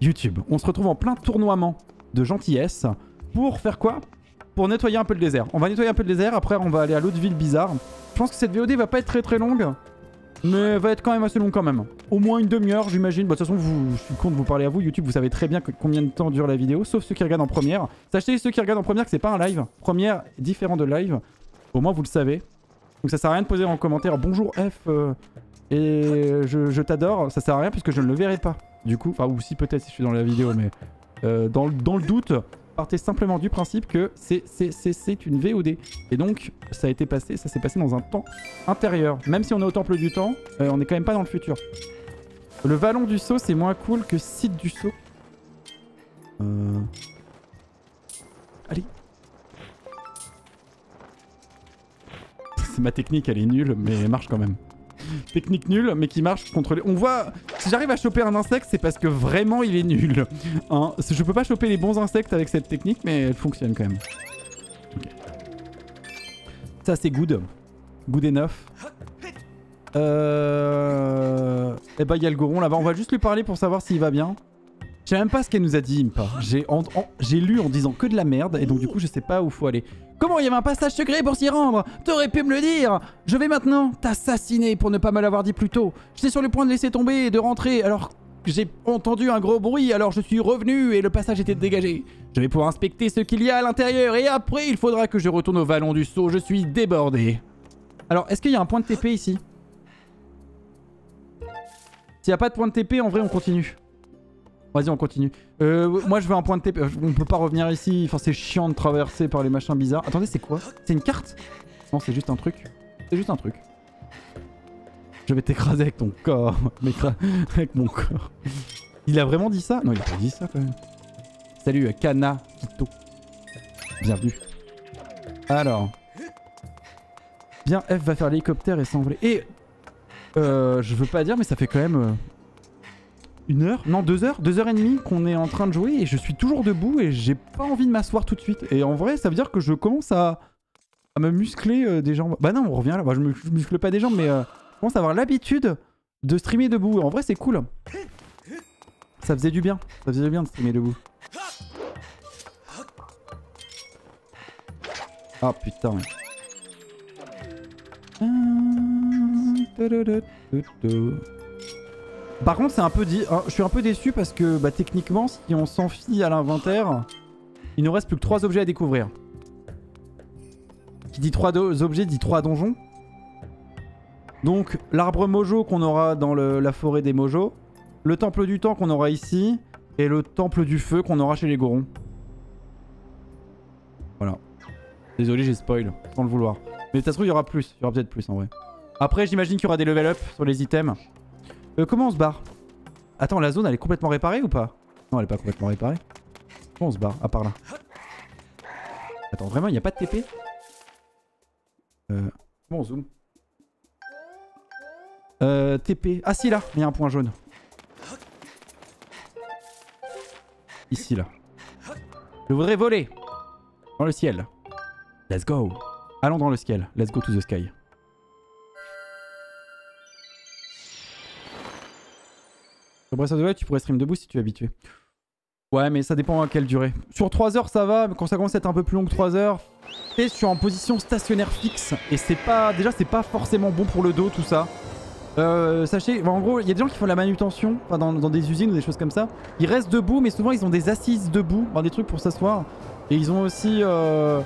YouTube. On se retrouve en plein tournoiement de gentillesse pour faire quoi? Pour nettoyer un peu le désert. On va nettoyer un peu le désert, après on va aller à l'autre ville bizarre. Je pense que cette VOD va pas être très longue, mais va être quand même assez longue quand même. Au moins une demi-heure j'imagine. Bah, de toute façon je suis con de vous parler à vous, YouTube, vous savez très bien combien de temps dure la vidéo, sauf ceux qui regardent en première. Sachez ceux qui regardent en première que c'est pas un live. Première différent de live, au moins vous le savez. Donc ça sert à rien de poser en commentaire bonjour F et je t'adore, ça sert à rien puisque je ne le verrai pas. Du coup, enfin ou si peut-être si je suis dans la vidéo, mais dans le doute, partez simplement du principe que c'est une VOD. Et donc ça a été passé, ça s'est passé dans un temps intérieur. Même si on est au temple du temps, on n'est quand même pas dans le futur. Le vallon du saut c'est moins cool que site du saut. Allez. Ma technique elle est nulle mais elle marche quand même. Technique nulle mais qui marche contre les... On voit... Si j'arrive à choper un insecte c'est parce que vraiment il est nul. Hein, je peux pas choper les bons insectes avec cette technique mais elle fonctionne quand même. Okay. Ça c'est good. Good enough. Et bah il y a le goron là-bas. On va juste lui parler pour savoir s'il va bien. Je sais même pas ce qu'elle nous a dit. J'ai lu en disant que de la merde et donc du coup je sais pas où faut aller. Comment il y avait un passage secret pour s'y rendre? T'aurais pu me le dire! Je vais maintenant t'assassiner pour ne pas me l'avoir dit plus tôt. J'étais sur le point de laisser tomber et de rentrer alors que j'ai entendu un gros bruit, alors je suis revenu et le passage était dégagé. Je vais pouvoir inspecter ce qu'il y a à l'intérieur et après il faudra que je retourne au vallon du saut, je suis débordé. Alors est-ce qu'il y a un point de TP ici? S'il n'y a pas de point de TP, en vrai on continue. Vas-y on continue. Moi je veux un point de TP. On peut pas revenir ici. Enfin c'est chiant de traverser par les machins bizarres. Attendez c'est quoi? C'est une carte? Non c'est juste un truc. C'est juste un truc. Je vais t'écraser avec ton corps. Avec mon corps. Il a vraiment dit ça? Non il a pas dit ça quand même. Salut Kana Kito. Bienvenue. Alors. Bien F va faire l'hélicoptère et s'envoler. Et je veux pas dire mais ça fait quand même... Une heure? Non, 2 heures? 2 heures et demie qu'on est en train de jouer et je suis toujours debout et j'ai pas envie de m'asseoir tout de suite. Et en vrai, ça veut dire que je commence à me muscler des jambes. Bah non, on revient là. Bah, je me muscle pas des jambes, mais je commence à avoir l'habitude de streamer debout. En vrai, c'est cool. Ça faisait du bien. Ça faisait du bien de streamer debout. Ah putain. Par contre, c'est un peu dit. Je suis un peu déçu parce que bah, techniquement, si on s'en fie à l'inventaire, il nous reste plus que 3 objets à découvrir. Qui dit 3 objets dit 3 donjons. Donc, l'arbre mojo qu'on aura dans la forêt des mojos, le temple du temps qu'on aura ici, et le temple du feu qu'on aura chez les gorons. Voilà. Désolé, j'ai spoil, sans le vouloir. Mais ça se trouve, il y aura plus. Il y aura peut-être plus en vrai. Après, j'imagine qu'il y aura des level up sur les items. Comment on se barre? Attends, la zone elle est complètement réparée ou pas? Non, elle est pas complètement réparée. Comment on se barre? À part là. Attends, vraiment, il n'y a pas de TP? Comment on zoom? TP. Ah si, là, il y a un point jaune. Ici, là. Je voudrais voler. Dans le ciel. Let's go. Allons dans le ciel. Let's go to the sky. Tu pourrais stream debout si tu es habitué. Ouais mais ça dépend à quelle durée. Sur 3 heures ça va, mais quand ça commence à être un peu plus long que 3 heures, je suis en position stationnaire fixe et c'est pas... Déjà c'est pas forcément bon pour le dos tout ça. Sachez, en gros il y a des gens qui font la manutention dans des usines ou des choses comme ça. Ils restent debout mais souvent ils ont des assises debout, des trucs pour s'asseoir. Et ils ont aussi... Et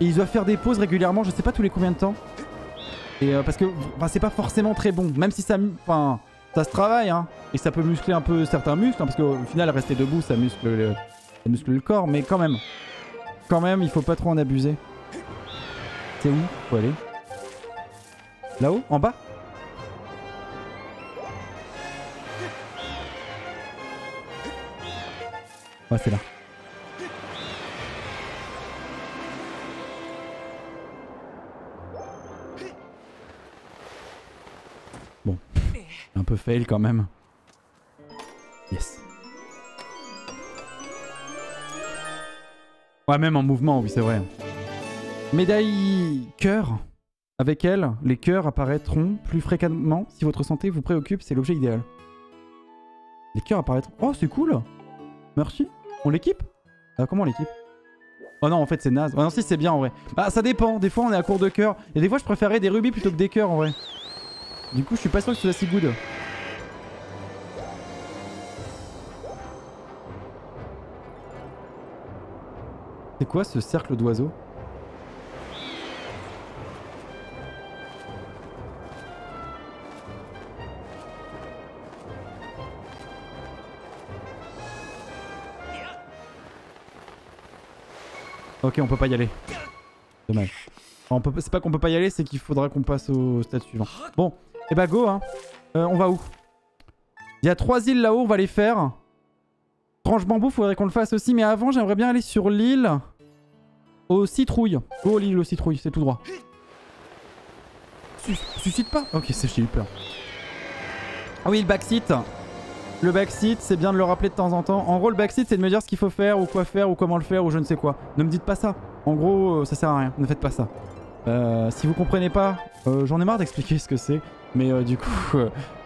ils doivent faire des pauses régulièrement, je sais pas tous les combien de temps. Et parce que c'est pas forcément très bon, même si ça... Ça se travaille hein, et ça peut muscler un peu certains muscles, hein, parce qu'au final rester debout ça muscle le corps, mais quand même il faut pas trop en abuser. C'est où? Faut aller là-haut, en bas. Ouais c'est là. Bon. Un peu fail quand même. Yes. Ouais, même en mouvement, oui, c'est vrai. Médaille cœur. Avec elle, les cœurs apparaîtront plus fréquemment. Si votre santé vous préoccupe, c'est l'objet idéal. Les cœurs apparaîtront. Oh, c'est cool. Merci. On l'équipe? Comment on l'équipe? Oh non, en fait, c'est naze. Oh non, si, c'est bien en vrai. Bah, ça dépend. Des fois, on est à court de cœur. Et des fois, je préférais des rubis plutôt que des cœurs en vrai. Du coup, je suis pas sûr que ce soit si good. C'est quoi ce cercle d'oiseaux? Ok, on peut pas y aller. Dommage. Enfin, c'est pas qu'on peut pas y aller, c'est qu'il faudra qu'on passe au stade suivant. Bon, et bah go hein. On va où? Il y a 3 îles là-haut, on va les faire. Tranche bambou, faudrait qu'on le fasse aussi. Mais avant, j'aimerais bien aller sur l'île aux citrouilles. Go l'île aux citrouilles, c'est tout droit. Suscite pas? Ok, j'ai eu peur. Ah oui, le backseat. Le backseat, c'est bien de le rappeler de temps en temps. En gros, le backseat, c'est de me dire ce qu'il faut faire ou comment le faire ou je ne sais quoi. Ne me dites pas ça. En gros, ça sert à rien. Ne faites pas ça. Si vous comprenez pas, j'en ai marre d'expliquer ce que c'est. Mais du coup,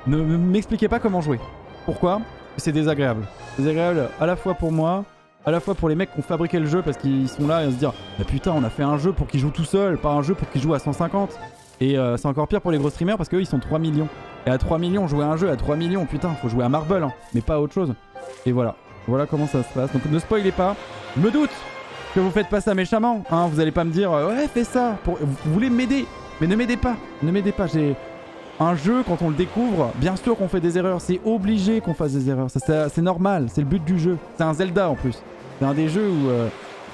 ne m'expliquez pas comment jouer. Pourquoi? C'est désagréable. Désagréable à la fois pour moi, à la fois pour les mecs qui ont fabriqué le jeu parce qu'ils sont là et à se dire ah, putain, on a fait un jeu pour qu'ils jouent tout seul, pas un jeu pour qu'ils jouent à 150. Et c'est encore pire pour les gros streamers parce qu'eux ils sont 3 millions. Et à 3 millions, jouer à un jeu à 3 millions, putain, faut jouer à Marble, hein, mais pas à autre chose. Et voilà, voilà comment ça se passe. Donc ne spoilez pas, je me doute que vous faites pas ça méchamment, hein, vous allez pas me dire ouais, fais ça, pour... vous voulez m'aider, mais ne m'aidez pas, ne m'aidez pas. J'ai un jeu, quand on le découvre, bien sûr qu'on fait des erreurs, c'est obligé qu'on fasse des erreurs, c'est normal, c'est le but du jeu. C'est un Zelda en plus, c'est un des jeux où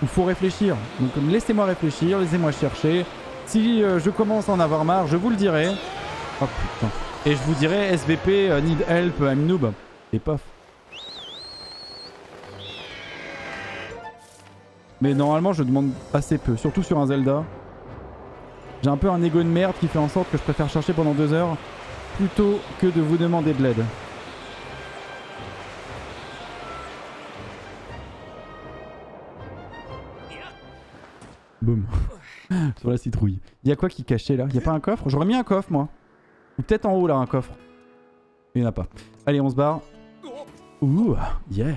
il faut réfléchir. Donc laissez-moi réfléchir, laissez-moi chercher. Si je commence à en avoir marre, je vous le dirai. Oh putain. Et je vous dirai SVP, need help, I'm noob. Et paf. Mais normalement, je demande assez peu, surtout sur un Zelda. J'ai un peu un ego de merde qui fait en sorte que je préfère chercher pendant 2 heures plutôt que de vous demander de l'aide. Boum. Sur la citrouille. Il y a quoi qui cachait là? Il n'y a pas un coffre? J'aurais mis un coffre moi. Ou peut-être en haut là un coffre. Il n'y en a pas. Allez, on se barre. Ouh, yeah.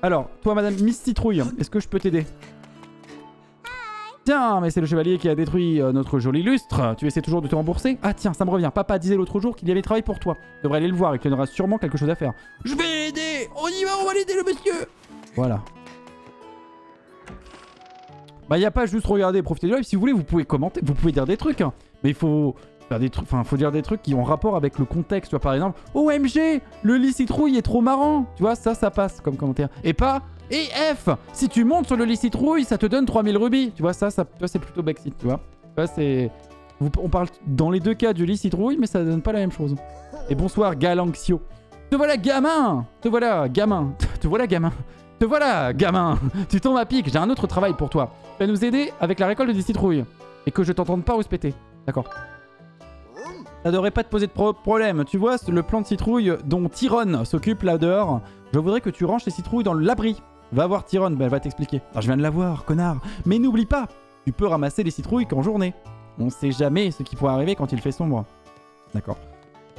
Alors, toi madame Miss Citrouille, est-ce que je peux t'aider? Tiens, mais c'est le chevalier qui a détruit notre joli lustre. Tu essaies toujours de te rembourser? Ah tiens, ça me revient. Papa disait l'autre jour qu'il y avait travail pour toi. Tu devrais aller le voir et qu'il y aura sûrement quelque chose à faire. Je vais l'aider. On y va, on va l'aider le monsieur. Voilà. Bah il n'y a pas juste regarder et profiter du live, si vous voulez vous pouvez commenter, vous pouvez dire des trucs, hein. Mais il faut faire des trucs, enfin faut dire des trucs qui ont rapport avec le contexte, tu vois par exemple, OMG, le lit citrouille est trop marrant, tu vois ça passe comme commentaire, et pas, et F, si tu montes sur le lit citrouille ça te donne 3000 rubis, tu vois ça c'est plutôt backseat, tu vois, c'est, on parle dans les deux cas du lit citrouille mais ça donne pas la même chose. Et bonsoir Galanxio, te voilà gamin, te voilà gamin, te voilà gamin. Te voilà, gamin. Tu tombes à pic, j'ai un autre travail pour toi. Tu vas nous aider avec la récolte des citrouilles. Et que je t'entende pas rouspéter. D'accord. Ça devrait pas te poser de problème. Tu vois, le plan de citrouille dont Tyrone s'occupe là-dehors. Je voudrais que tu ranges tes citrouilles dans l'abri. Va voir Tyrone, elle va t'expliquer. Je viens de la voir, connard. Mais n'oublie pas, tu peux ramasser les citrouilles qu'en journée. On sait jamais ce qui pourrait arriver quand il fait sombre. D'accord.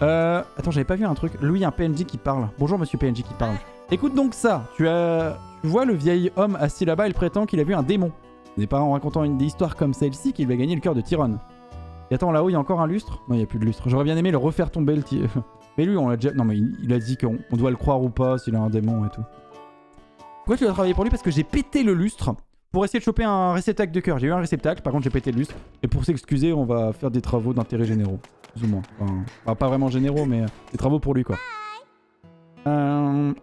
Attends, j'avais pas vu un truc. Lui, un PNJ qui parle. Bonjour, monsieur PNJ qui parle. Écoute donc ça, tu vois le vieil homme assis là-bas, il prétend qu'il a vu un démon. Ce n'est pas en racontant une histoire comme celle-ci qu'il va gagner le cœur de Tyrone. Et attends, là-haut, il y a encore un lustre? Non, il n'y a plus de lustre. J'aurais bien aimé le refaire tomber le Mais lui, on l'a déjà... Non, mais il a dit qu'on doit le croire ou pas, s'il a un démon et tout. Pourquoi tu dois travailler pour lui? Parce que j'ai pété le lustre pour essayer de choper un réceptacle de cœur. J'ai eu un réceptacle, par contre, j'ai pété le lustre. Et pour s'excuser, on va faire des travaux d'intérêt généraux. Plus ou moins. Enfin, pas vraiment généraux, mais des travaux pour lui, quoi.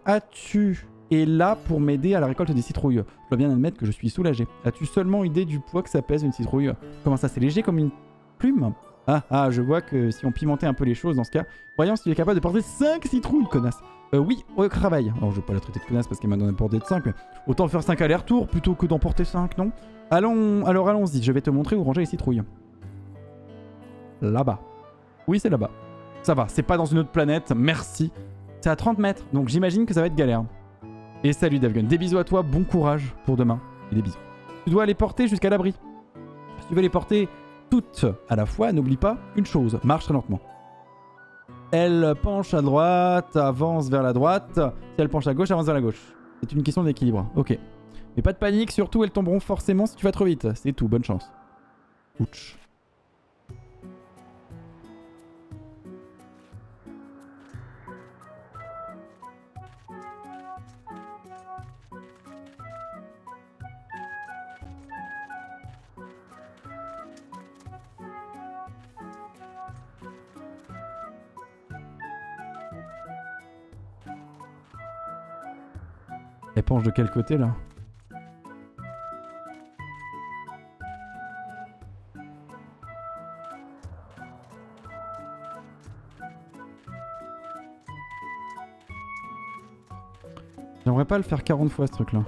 As-tu est là pour m'aider à la récolte des citrouilles? Je dois bien admettre que je suis soulagé. As-tu seulement idée du poids que ça pèse une citrouille? Comment ça, c'est léger comme une plume? Ah, je vois que si on pimentait un peu les choses dans ce cas. Voyons s'il est capable de porter 5 citrouilles, connasse. Oui, au travail. Alors je vais pas la traiter de connasse parce qu'elle m'a donné porté de 5, mais autant faire 5 allers-retours plutôt que d'en porter 5, non? Alors allons-y, je vais te montrer où ranger les citrouilles. Là-bas. Oui, c'est là-bas. Ça va, c'est pas dans une autre planète, merci. C'est à 30 mètres, donc j'imagine que ça va être galère. Et salut Davgun, des bisous à toi, bon courage pour demain. Et des bisous. Tu dois les porter jusqu'à l'abri. Si tu veux les porter toutes à la fois, n'oublie pas une chose, marche très lentement. elle penche à droite, avance vers la droite. Si elle penche à gauche, avance vers la gauche. C'est une question d'équilibre. Ok. Mais pas de panique, surtout elles tomberont forcément si tu vas trop vite. C'est tout, bonne chance. Ouch. Elle penche de quel côté là? J'aimerais pas le faire 40 fois ce truc là.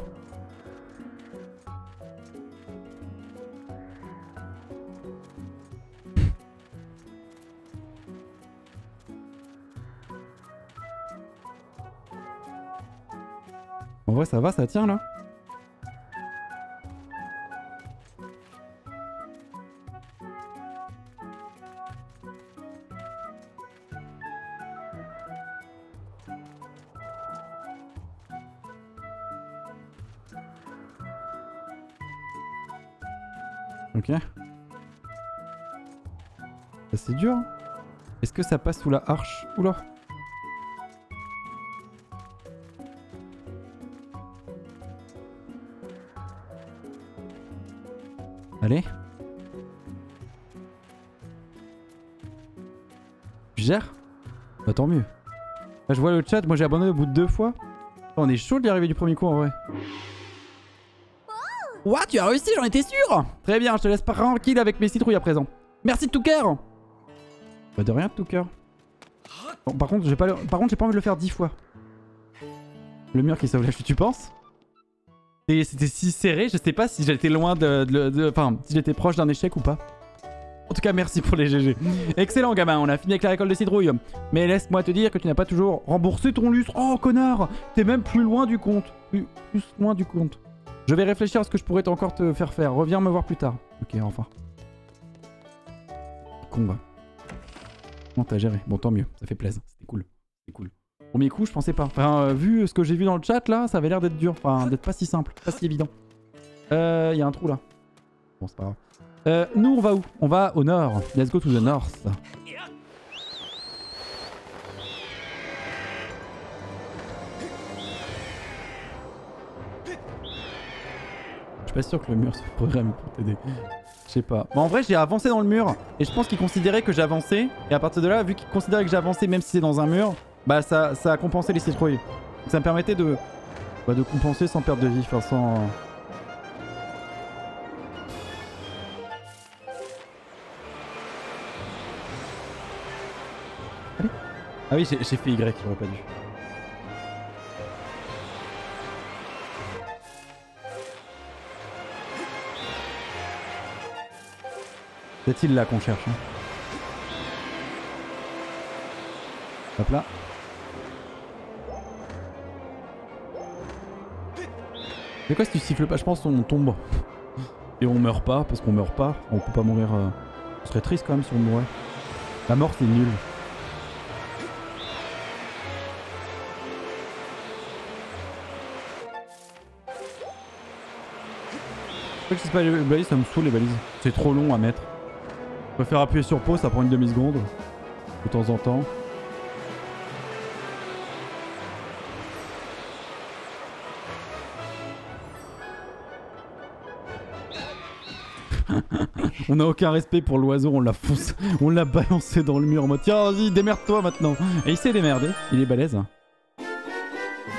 En vrai ça va, ça tient là. Ok. C'est dur. Est-ce que ça passe sous la arche? Oula. Allez. Tu gères? Bah tant mieux. Là, je vois le chat, moi j'ai abandonné au bout de 2 fois. On est chaud d'y arriver du premier coup en vrai. Ouah, tu as réussi, j'en étais sûr! Très bien, je te laisse tranquille avec mes citrouilles à présent. Merci de tout cœur! Bah de rien de tout cœur. Bon, par contre, j'ai pas, envie de le faire 10 fois. Le mur qui s'enlève, tu penses? C'était si serré, je sais pas si j'étais loin de... Enfin, si j'étais proche d'un échec ou pas. En tout cas, merci pour les GG. Excellent, gamin, on a fini avec la récolte de citrouilles. Mais laisse-moi te dire que tu n'as pas toujours remboursé ton lustre. Oh, connard! T'es même plus loin du compte. Plus loin du compte. Je vais réfléchir à ce que je pourrais encore te faire faire. Reviens me voir plus tard. Ok, enfin. Combat. Comment t'as géré? Bon, tant mieux. Ça fait plaisir. C'était cool. C'était cool. Premier coup, je pensais pas. Enfin, vu ce que j'ai vu dans le chat, là, ça avait l'air d'être dur. Enfin, d'être pas si simple. Pas si évident. Y a un trou, là. Bon, c'est pas grave. Nous, on va où? On va au nord. Let's go to the north. Je suis pas sûr que le mur se programme pour t'aider. Je sais pas. Mais en vrai, j'ai avancé dans le mur. Et je pense qu'il considérait que j'avançais. Et à partir de là, vu qu'il considérait que j'avançais, même si c'est dans un mur, bah ça a compensé les citrouilles. Donc ça me permettait de, bah, de compenser sans perdre de vie. Enfin, sans... Allez. Ah oui, j'ai fait Y, j'aurais pas dû. Cette île là qu'on cherche. Hein. Hop là. C'est quoi si tu siffles pas? Je pense qu'on tombe. Et on meurt pas, parce qu'on meurt pas. On peut pas mourir. On serait triste quand même si on mourait. La mort c'est nul. Je sais pas les balises, ça me saoule les balises. C'est trop long à mettre. Je préfère appuyer sur pause, ça prend une demi-seconde, de temps en temps. On n'a aucun respect pour l'oiseau, on l'a foncé, on l'a balancé dans le mur en mode tiens vas-y démerde-toi maintenant. Et il s'est démerdé, il est balèze.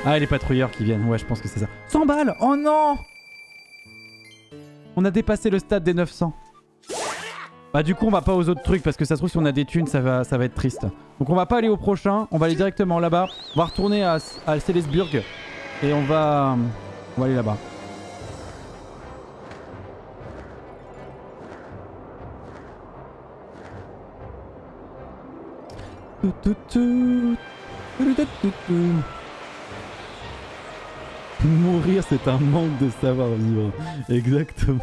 Ah et les patrouilleurs qui viennent, ouais je pense que c'est ça. 100 balles, oh non! On a dépassé le stade des 900. Bah du coup on va pas aux autres trucs parce que ça se trouve si on a des thunes ça va être triste. Donc on va pas aller au prochain, on va aller directement là-bas. On va retourner à Célesbourg et on va aller là-bas. Mourir c'est un manque de savoir-vivre. Exactement.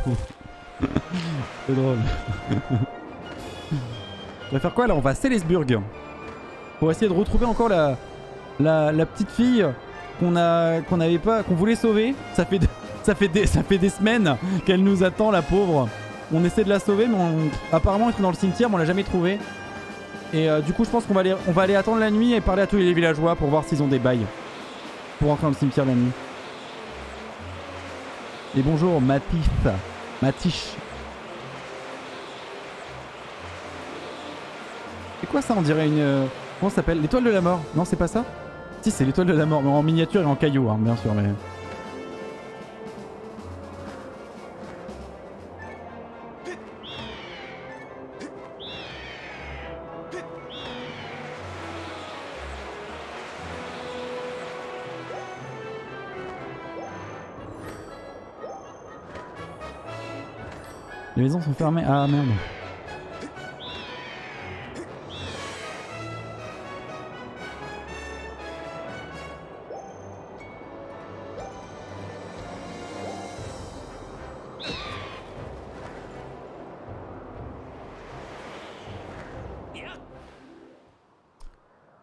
C'est drôle. On va faire quoi là? On va à Célesbourg. pour essayer de retrouver encore la petite fille qu'on voulait sauver. Ça fait des semaines qu'elle nous attend, la pauvre. On essaie de la sauver, mais apparemment elle est dans le cimetière, mais on l'a jamais trouvée. Et du coup, je pense qu'on va aller attendre la nuit et parler à tous les villageois pour voir s'ils ont des bails pour entrer dans le cimetière la nuit. Et bonjour, Matiche. C'est quoi ça? On dirait une... Comment ça s'appelle? L'étoile de la mort? Non, c'est pas ça? Si, c'est l'étoile de la mort, mais en miniature et en caillou, hein, bien sûr, mais... Les maisons sont fermées. Ah merde.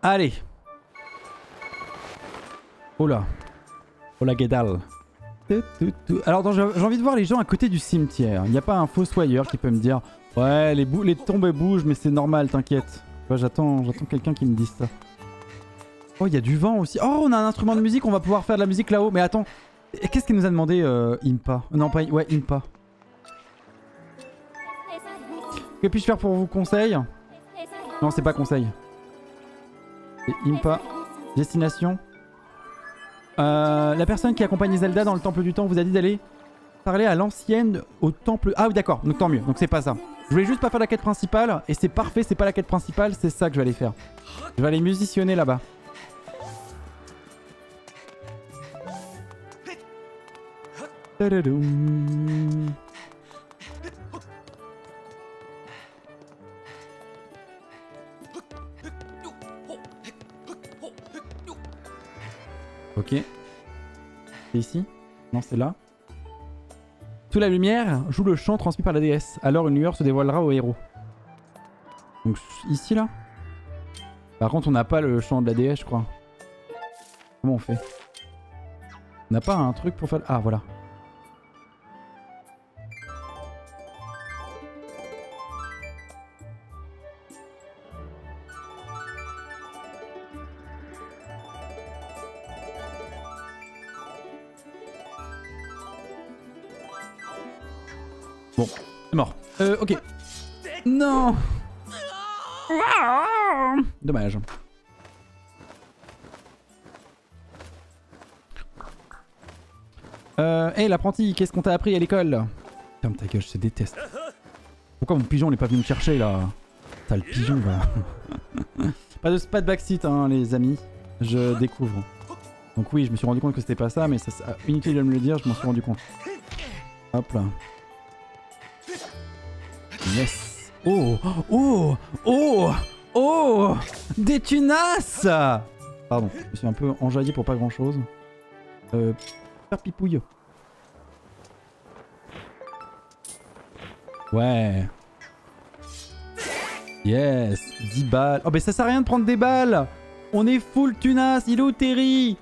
Allez. Oula. Oula Guédal. Alors j'ai envie de voir les gens à côté du cimetière. Il n'y a pas un fossoyeur qui peut me dire ouais les tombes bougent mais c'est normal, t'inquiète. Ouais, j'attends quelqu'un qui me dise ça. Oh, il y a du vent aussi. Oh, on a un instrument de musique, on va pouvoir faire de la musique là-haut. Mais attends, qu'est-ce qu'il nous a demandé Impa? Non pas, ouais Impa. Que puis-je faire pour vous conseil? Non c'est pas conseil. C'est Impa. Destination. La personne qui accompagne Zelda dans le temple du temps vous a dit d'aller parler à l'ancienne au temple... Ah oui d'accord, donc tant mieux, donc c'est pas ça. Je voulais juste pas faire la quête principale, et c'est parfait, c'est pas la quête principale, c'est ça que je vais aller faire. Je vais aller musicienner là-bas. Ok. C'est ici? Non, c'est là. Sous la lumière, joue le chant transmis par la déesse. Alors une lueur se dévoilera au héros. Donc ici, là. Par contre, on n'a pas le chant de la déesse, je crois. Comment on fait? On n'a pas un truc pour faire... Ah, voilà. Bon, c'est mort. Ok. Non. Dommage. Hey, l'apprenti, qu'est-ce qu'on t'a appris à l'école? Ferme ta gueule, je te déteste. Pourquoi mon pigeon n'est pas venu me chercher, là? T'as le pigeon, là. Pas de backseat, hein, les amis. Je découvre. Donc oui, je me suis rendu compte que c'était pas ça, mais ça, inutile de me le dire, je m'en suis rendu compte. Hop là. Yes. Oh. Oh. Oh. Oh. Des tunasses. Pardon, je me suis un peu enjaillé pour pas grand chose. Faire pipouille. Ouais. Yes. 10 balles. Oh mais ça sert à rien de prendre des balles. On est full tunas. Il est où Terry?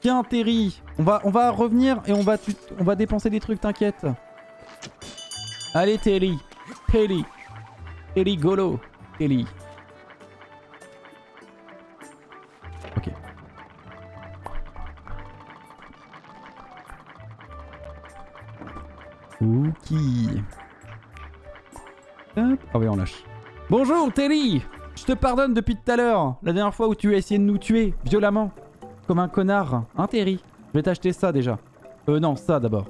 Tiens Terry. On va revenir et on va dépenser des trucs, t'inquiète. Allez Terry. Terry Golo. Terry. Ok. Ok. Hop. Ah oui, on lâche. Bonjour Terry. Je te pardonne depuis tout à l'heure. La dernière fois où tu as essayé de nous tuer violemment. Comme un connard. Hein Terry? Je vais t'acheter ça déjà. Non, ça d'abord.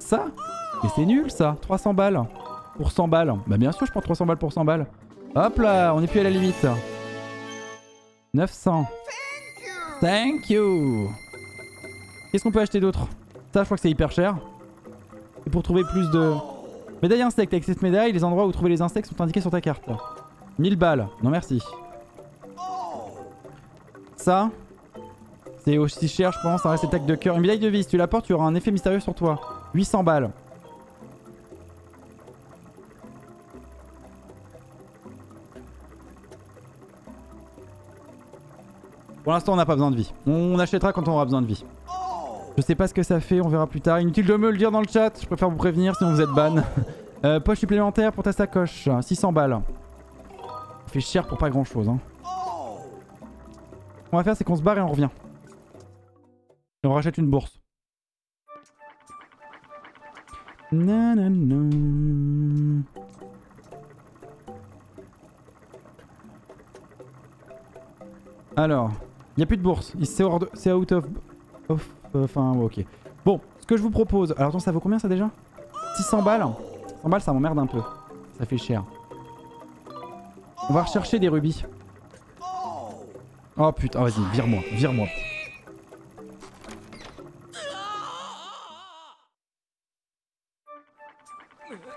Ça? Mais c'est nul ça. 300 balles. Pour 100 balles. Bah bien sûr je prends 300 balles pour 100 balles. Hop là, on est plus à la limite. 900. Thank you. Qu'est-ce qu'on peut acheter d'autre? Ça je crois que c'est hyper cher. Et pour trouver plus de... Médaille insecte. Avec cette médaille, les endroits où trouver les insectes sont indiqués sur ta carte. 1000 balles. Non merci. Ça, c'est aussi cher je pense. Hein, c'est tac de cœur. Une médaille de vie, si tu la portes, tu auras un effet mystérieux sur toi. 800 balles. Pour l'instant, on n'a pas besoin de vie. On achètera quand on aura besoin de vie. Je sais pas ce que ça fait, on verra plus tard. Inutile de me le dire dans le chat, je préfère vous prévenir sinon vous êtes ban. Poche supplémentaire pour ta sacoche, 600 balles. Ça fait cher pour pas grand chose. Hein. Ce qu'on va faire, c'est qu'on se barre et on revient. Et on rachète une bourse. Nanana. Alors, il n'y a plus de bourse. C'est out of... Enfin, ouais, ok. Bon, ce que je vous propose... Alors, attends, ça vaut combien ça déjà? 600 balles. 100 balles, ça m'emmerde un peu. Ça fait cher. On va rechercher des rubis. Oh putain, oh, vas-y, vire-moi, vire-moi.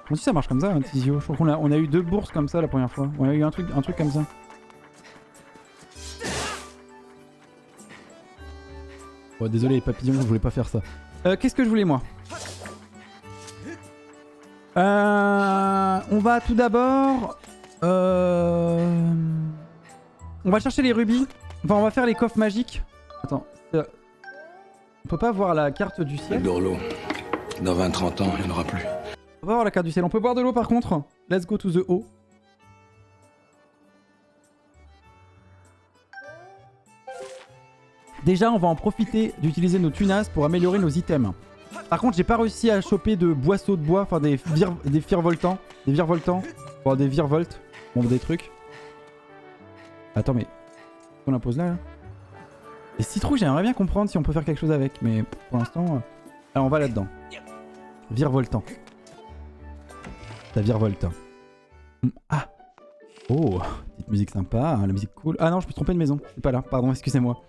Bon, si ça marche comme ça, hein, Tizio. Je crois qu'on a eu deux bourses comme ça la première fois. On a eu un truc comme ça. Oh, désolé les papillons, je voulais pas faire ça. Qu'est-ce que je voulais moi? On va tout d'abord... On va chercher les rubis. Enfin, on va faire les coffres magiques. Attends. On peut pas voir la carte du ciel. J'adore l'eau. Dans 20-30 ans, il n'y en aura plus. On peut pas voir la carte du ciel. On peut boire de l'eau par contre. Let's go to the eau. Déjà, on va en profiter d'utiliser nos tunas pour améliorer nos items. Par contre, j'ai pas réussi à choper de boisseaux de bois, enfin des virevoltants, bon, des trucs. Attends, mais on la pose là. Les citrouilles, j'aimerais bien comprendre si on peut faire quelque chose avec, mais pour l'instant, alors on va là-dedans. Virevoltant. Ça virevolte. Ah. Oh, petite musique sympa, hein, la musique cool. Ah non, je peux tromper de maison. C'est pas là. Pardon, excusez-moi.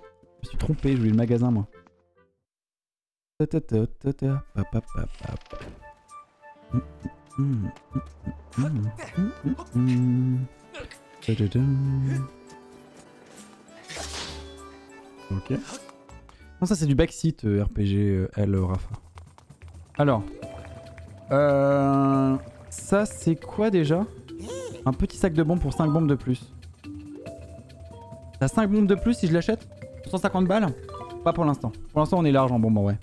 Je me suis trompé, je voulais le magasin moi. Ok. Non, ça c'est du backseat RPG L Rafa. Alors. Ça c'est quoi déjà? Un petit sac de bombes pour 5 bombes de plus. T'as 5 bombes de plus si je l'achète? 150 balles? Pas pour l'instant. Pour l'instant on est large en bonbons, ouais.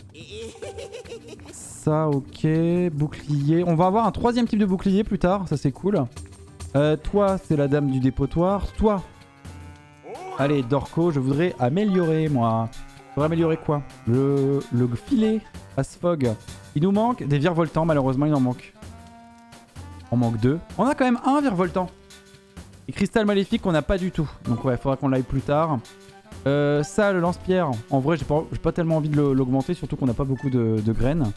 Ça ok, bouclier. On va avoir un troisième type de bouclier plus tard, ça c'est cool. Toi c'est la dame du dépotoir. Toi. Allez Dorco, je voudrais améliorer moi. Je voudrais améliorer quoi? Le filet à Sfog. Il nous manque des virevoltants, malheureusement il en manque. On manque deux. On a quand même un virevoltant. Et cristal maléfique on n'a pas du tout. Donc ouais, faudra qu'on l'aille plus tard. Ça, le lance-pierre, en vrai, j'ai pas tellement envie de l'augmenter, surtout qu'on n'a pas beaucoup de graines.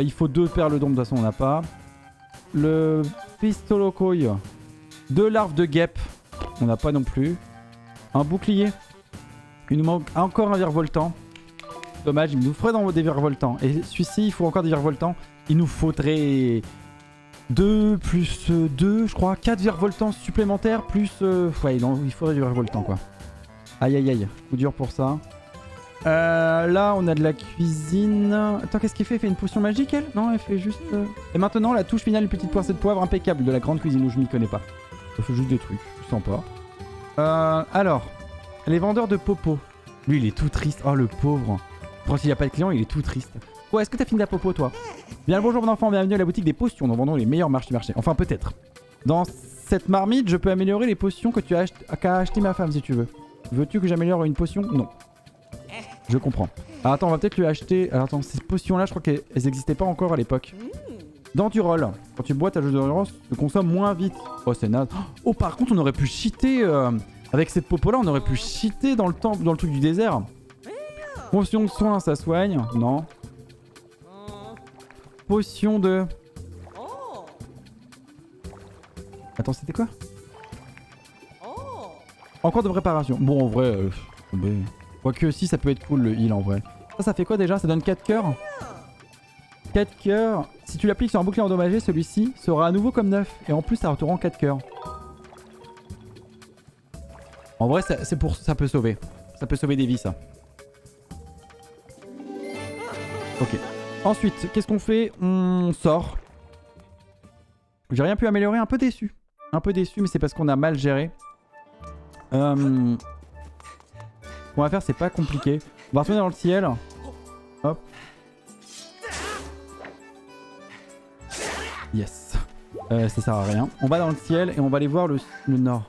Il faut deux perles d'ombre, de toute façon, on n'a pas. Le pistolokoi, deux larves de guêpe, on n'a pas non plus. Un bouclier, il nous manque encore un virevoltant. Dommage, il nous ferait des virevoltants. Et celui-ci, il faut encore des virevoltants. Il nous faudrait 2 plus 2, je crois, 4 virevoltants supplémentaires, plus... ouais, non, il faudrait du virevoltant, quoi. Aïe aïe aïe, coup dur pour ça. Là on a de la cuisine. Attends, qu'est-ce qu'il fait? Il fait une potion magique elle? Non, elle fait juste... Et maintenant la touche finale, petite pincée de poivre impeccable de la grande cuisine où je m'y connais pas. Ça fait juste des trucs, je sens pas. Alors, les vendeurs de popo. Lui il est tout triste, oh le pauvre. Quand il n'y a pas de client, il est tout triste. Ouais, est-ce que t'as fini la popo toi? Bien le bonjour mon enfant, bienvenue à la boutique des potions, nous vendons les meilleures marques du marché. Enfin peut-être. Dans cette marmite, je peux améliorer les potions que tu as acheté ma femme si tu veux. Veux-tu que j'améliore une potion? Non. Je comprends. Alors attends, on va peut-être lui acheter... Alors attends, ces potions-là, je crois qu'elles n'existaient pas encore à l'époque. D'endurol. Quand tu bois ta jauge d'endurance, tu consommes moins vite. Oh, c'est naze. Oh, par contre, on aurait pu cheater... avec cette popo-là, on aurait pu cheater dans le temple, dans le truc du désert. Potion de soin, ça soigne. Non. Potion de... Attends, c'était quoi? Encore de préparation. Bon, en vrai, quoique si, ça peut être cool le heal en vrai. Ça fait quoi déjà? Ça donne 4 cœurs. 4 cœurs. Si tu l'appliques sur un bouclier endommagé, celui-ci sera à nouveau comme 9. Et en plus, ça retourne en 4 cœurs. En vrai, ça peut sauver. Ça peut sauver des vies, ça. Ok. Ensuite, qu'est-ce qu'on fait? On sort. J'ai rien pu améliorer. Un peu déçu. Un peu déçu, mais c'est parce qu'on a mal géré. qu'on va faire, c'est pas compliqué. On va retourner dans le ciel. Hop. Yes. Ça sert à rien. On va dans le ciel et on va aller voir le nord.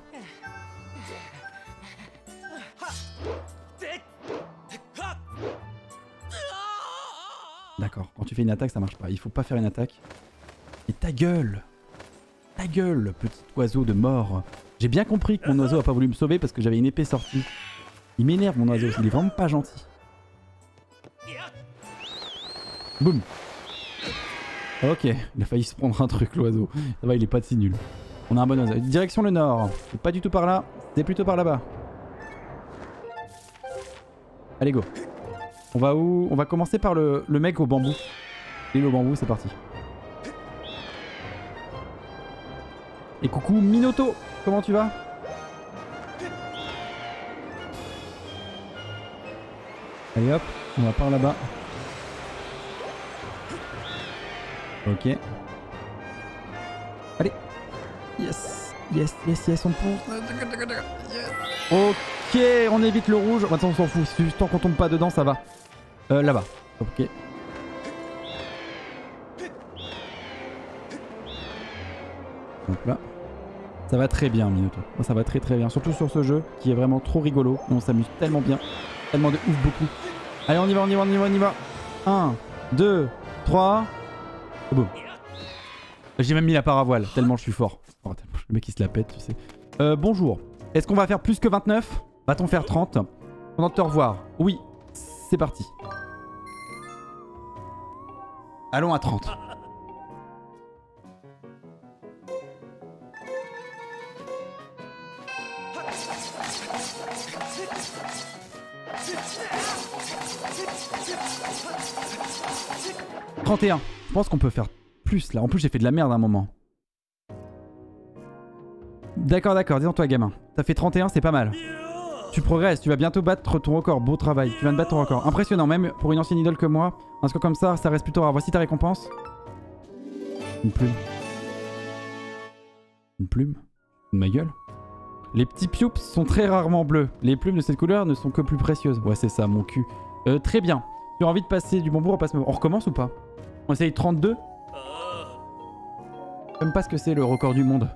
D'accord. Quand tu fais une attaque, ça marche pas. Il faut pas faire une attaque. Et ta gueule, petit oiseau de mort. J'ai bien compris que mon oiseau a pas voulu me sauver parce que j'avais une épée sortie. Il m'énerve mon oiseau, il est vraiment pas gentil. Boum. Ok, il a failli se prendre un truc l'oiseau. Ça va, il est pas si nul. On a un bon oiseau. Direction le nord. C'est pas du tout par là, c'est plutôt par là-bas. Allez go. On va où? On va commencer par le mec au bambou. L'île au bambou, c'est parti. Et coucou Minoto, comment tu vas? Allez hop, on va par là-bas. Ok. Allez. Yes, yes, yes, yes, on pousse. Ok, on évite le rouge. Maintenant on s'en fout, tant qu'on tombe pas dedans ça va. Là-bas, ok. Donc là, ça va très bien Minoto, ça va très bien, surtout sur ce jeu qui est vraiment trop rigolo, et on s'amuse tellement bien, tellement de ouf beaucoup. Allez on y va, on y va, on y va, on y va. 1, 2, 3, et boum. J'ai même mis la paravoile, tellement je suis fort. Oh, le mec il se la pète tu sais. Bonjour, est-ce qu'on va faire plus que 29? Va-t-on faire 30? Pendant de te revoir, oui, c'est parti. Allons à 30. « 31 !» Je pense qu'on peut faire plus là. En plus j'ai fait de la merde à un moment. D'accord, d'accord. Dis-en toi gamin. T'as fait 31, c'est pas mal. Tu progresses, tu vas bientôt battre ton record. Beau travail, tu viens de battre ton record. Impressionnant même pour une ancienne idole que moi. Un score comme ça, ça reste plutôt rare. Voici ta récompense. Une plume. Une plume de ma gueule. Les petits piops sont très rarement bleus. Les plumes de cette couleur ne sont que plus précieuses. Ouais c'est ça mon cul. Très bien. Tu as envie de passer du bonbon, on recommence ou pas? On essaye 32. Je sais même pas ce que c'est le record du monde.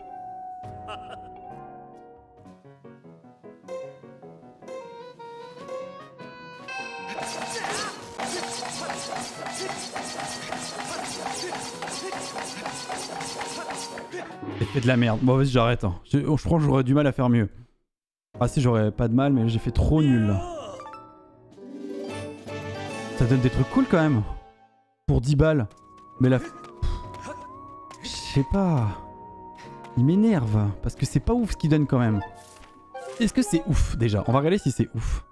J'ai fait de la merde. Bon vas-y j'arrête. Hein. Je crois que j'aurais du mal à faire mieux. Ah si j'aurais pas de mal mais j'ai fait trop nul là. Ça donne des trucs cool quand même. Pour 10 balles. Mais la... Je sais pas. Il m'énerve. Parce que c'est pas ouf ce qu'il donne quand même. Est-ce que c'est ouf déjà? On va regarder si c'est ouf.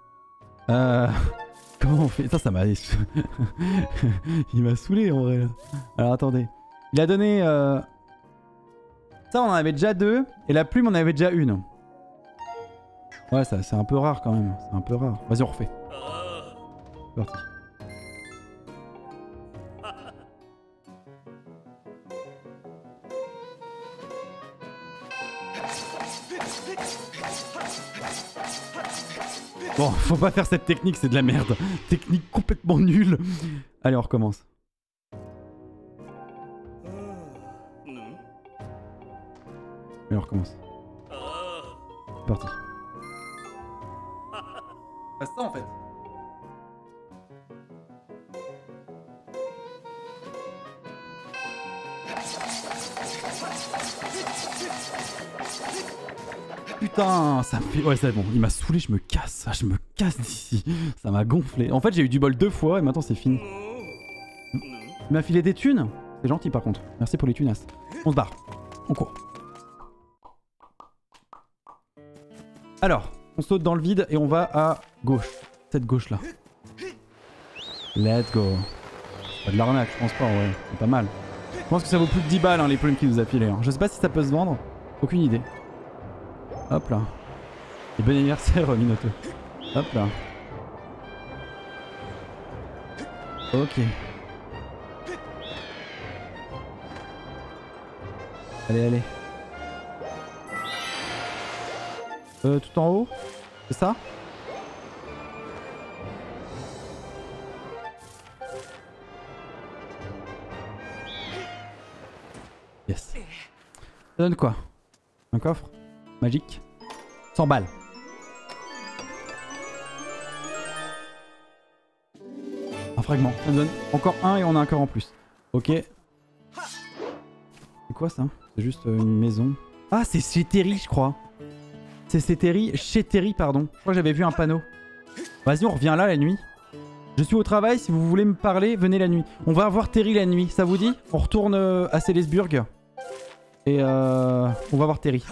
Comment on fait? Ça m'a... Il m'a saoulé en vrai. Alors attendez. Il a donné... Ça on en avait déjà deux. Et la plume on en avait déjà une. Ouais ça c'est un peu rare quand même. C'est un peu rare. Vas-y on refait. C'est parti. Bon, faut pas faire cette technique, c'est de la merde. Technique complètement nulle. Allez, on recommence. Allez, on recommence. C'est parti. C'est ça en fait. Putain, ça me fait... Ouais, c'est bon, il m'a saoulé, je me casse d'ici. Ça m'a gonflé. En fait, j'ai eu du bol deux fois et maintenant c'est fini. Il m'a filé des thunes. C'est gentil par contre. Merci pour les tunasses. On se barre. On court. Alors, on saute dans le vide et on va à gauche. Cette gauche-là. Let's go. Pas de l'arnaque, je pense pas, ouais. C'est pas mal. Je pense que ça vaut plus de 10 balles hein, les plumes qu'il nous a filé. Hein. Je sais pas si ça peut se vendre. Aucune idée. Hop là. Et bon anniversaire Minoto. Hop là. Ok. Allez, allez. Tout en haut? C'est ça? Yes. Ça donne quoi? Un coffre magique. 100 balles. Un fragment. Ça me donne encore un et on a un cœur en plus. Ok. C'est quoi ça? C'est juste une maison. Ah, c'est chez Terry, je crois. C'est chez Terry, pardon. Je crois que j'avais vu un panneau. Vas-y, on revient là la nuit. Je suis au travail, si vous voulez me parler, venez la nuit. On va voir Terry la nuit, ça vous dit? On retourne à Célesbourg. Et on va voir Terry.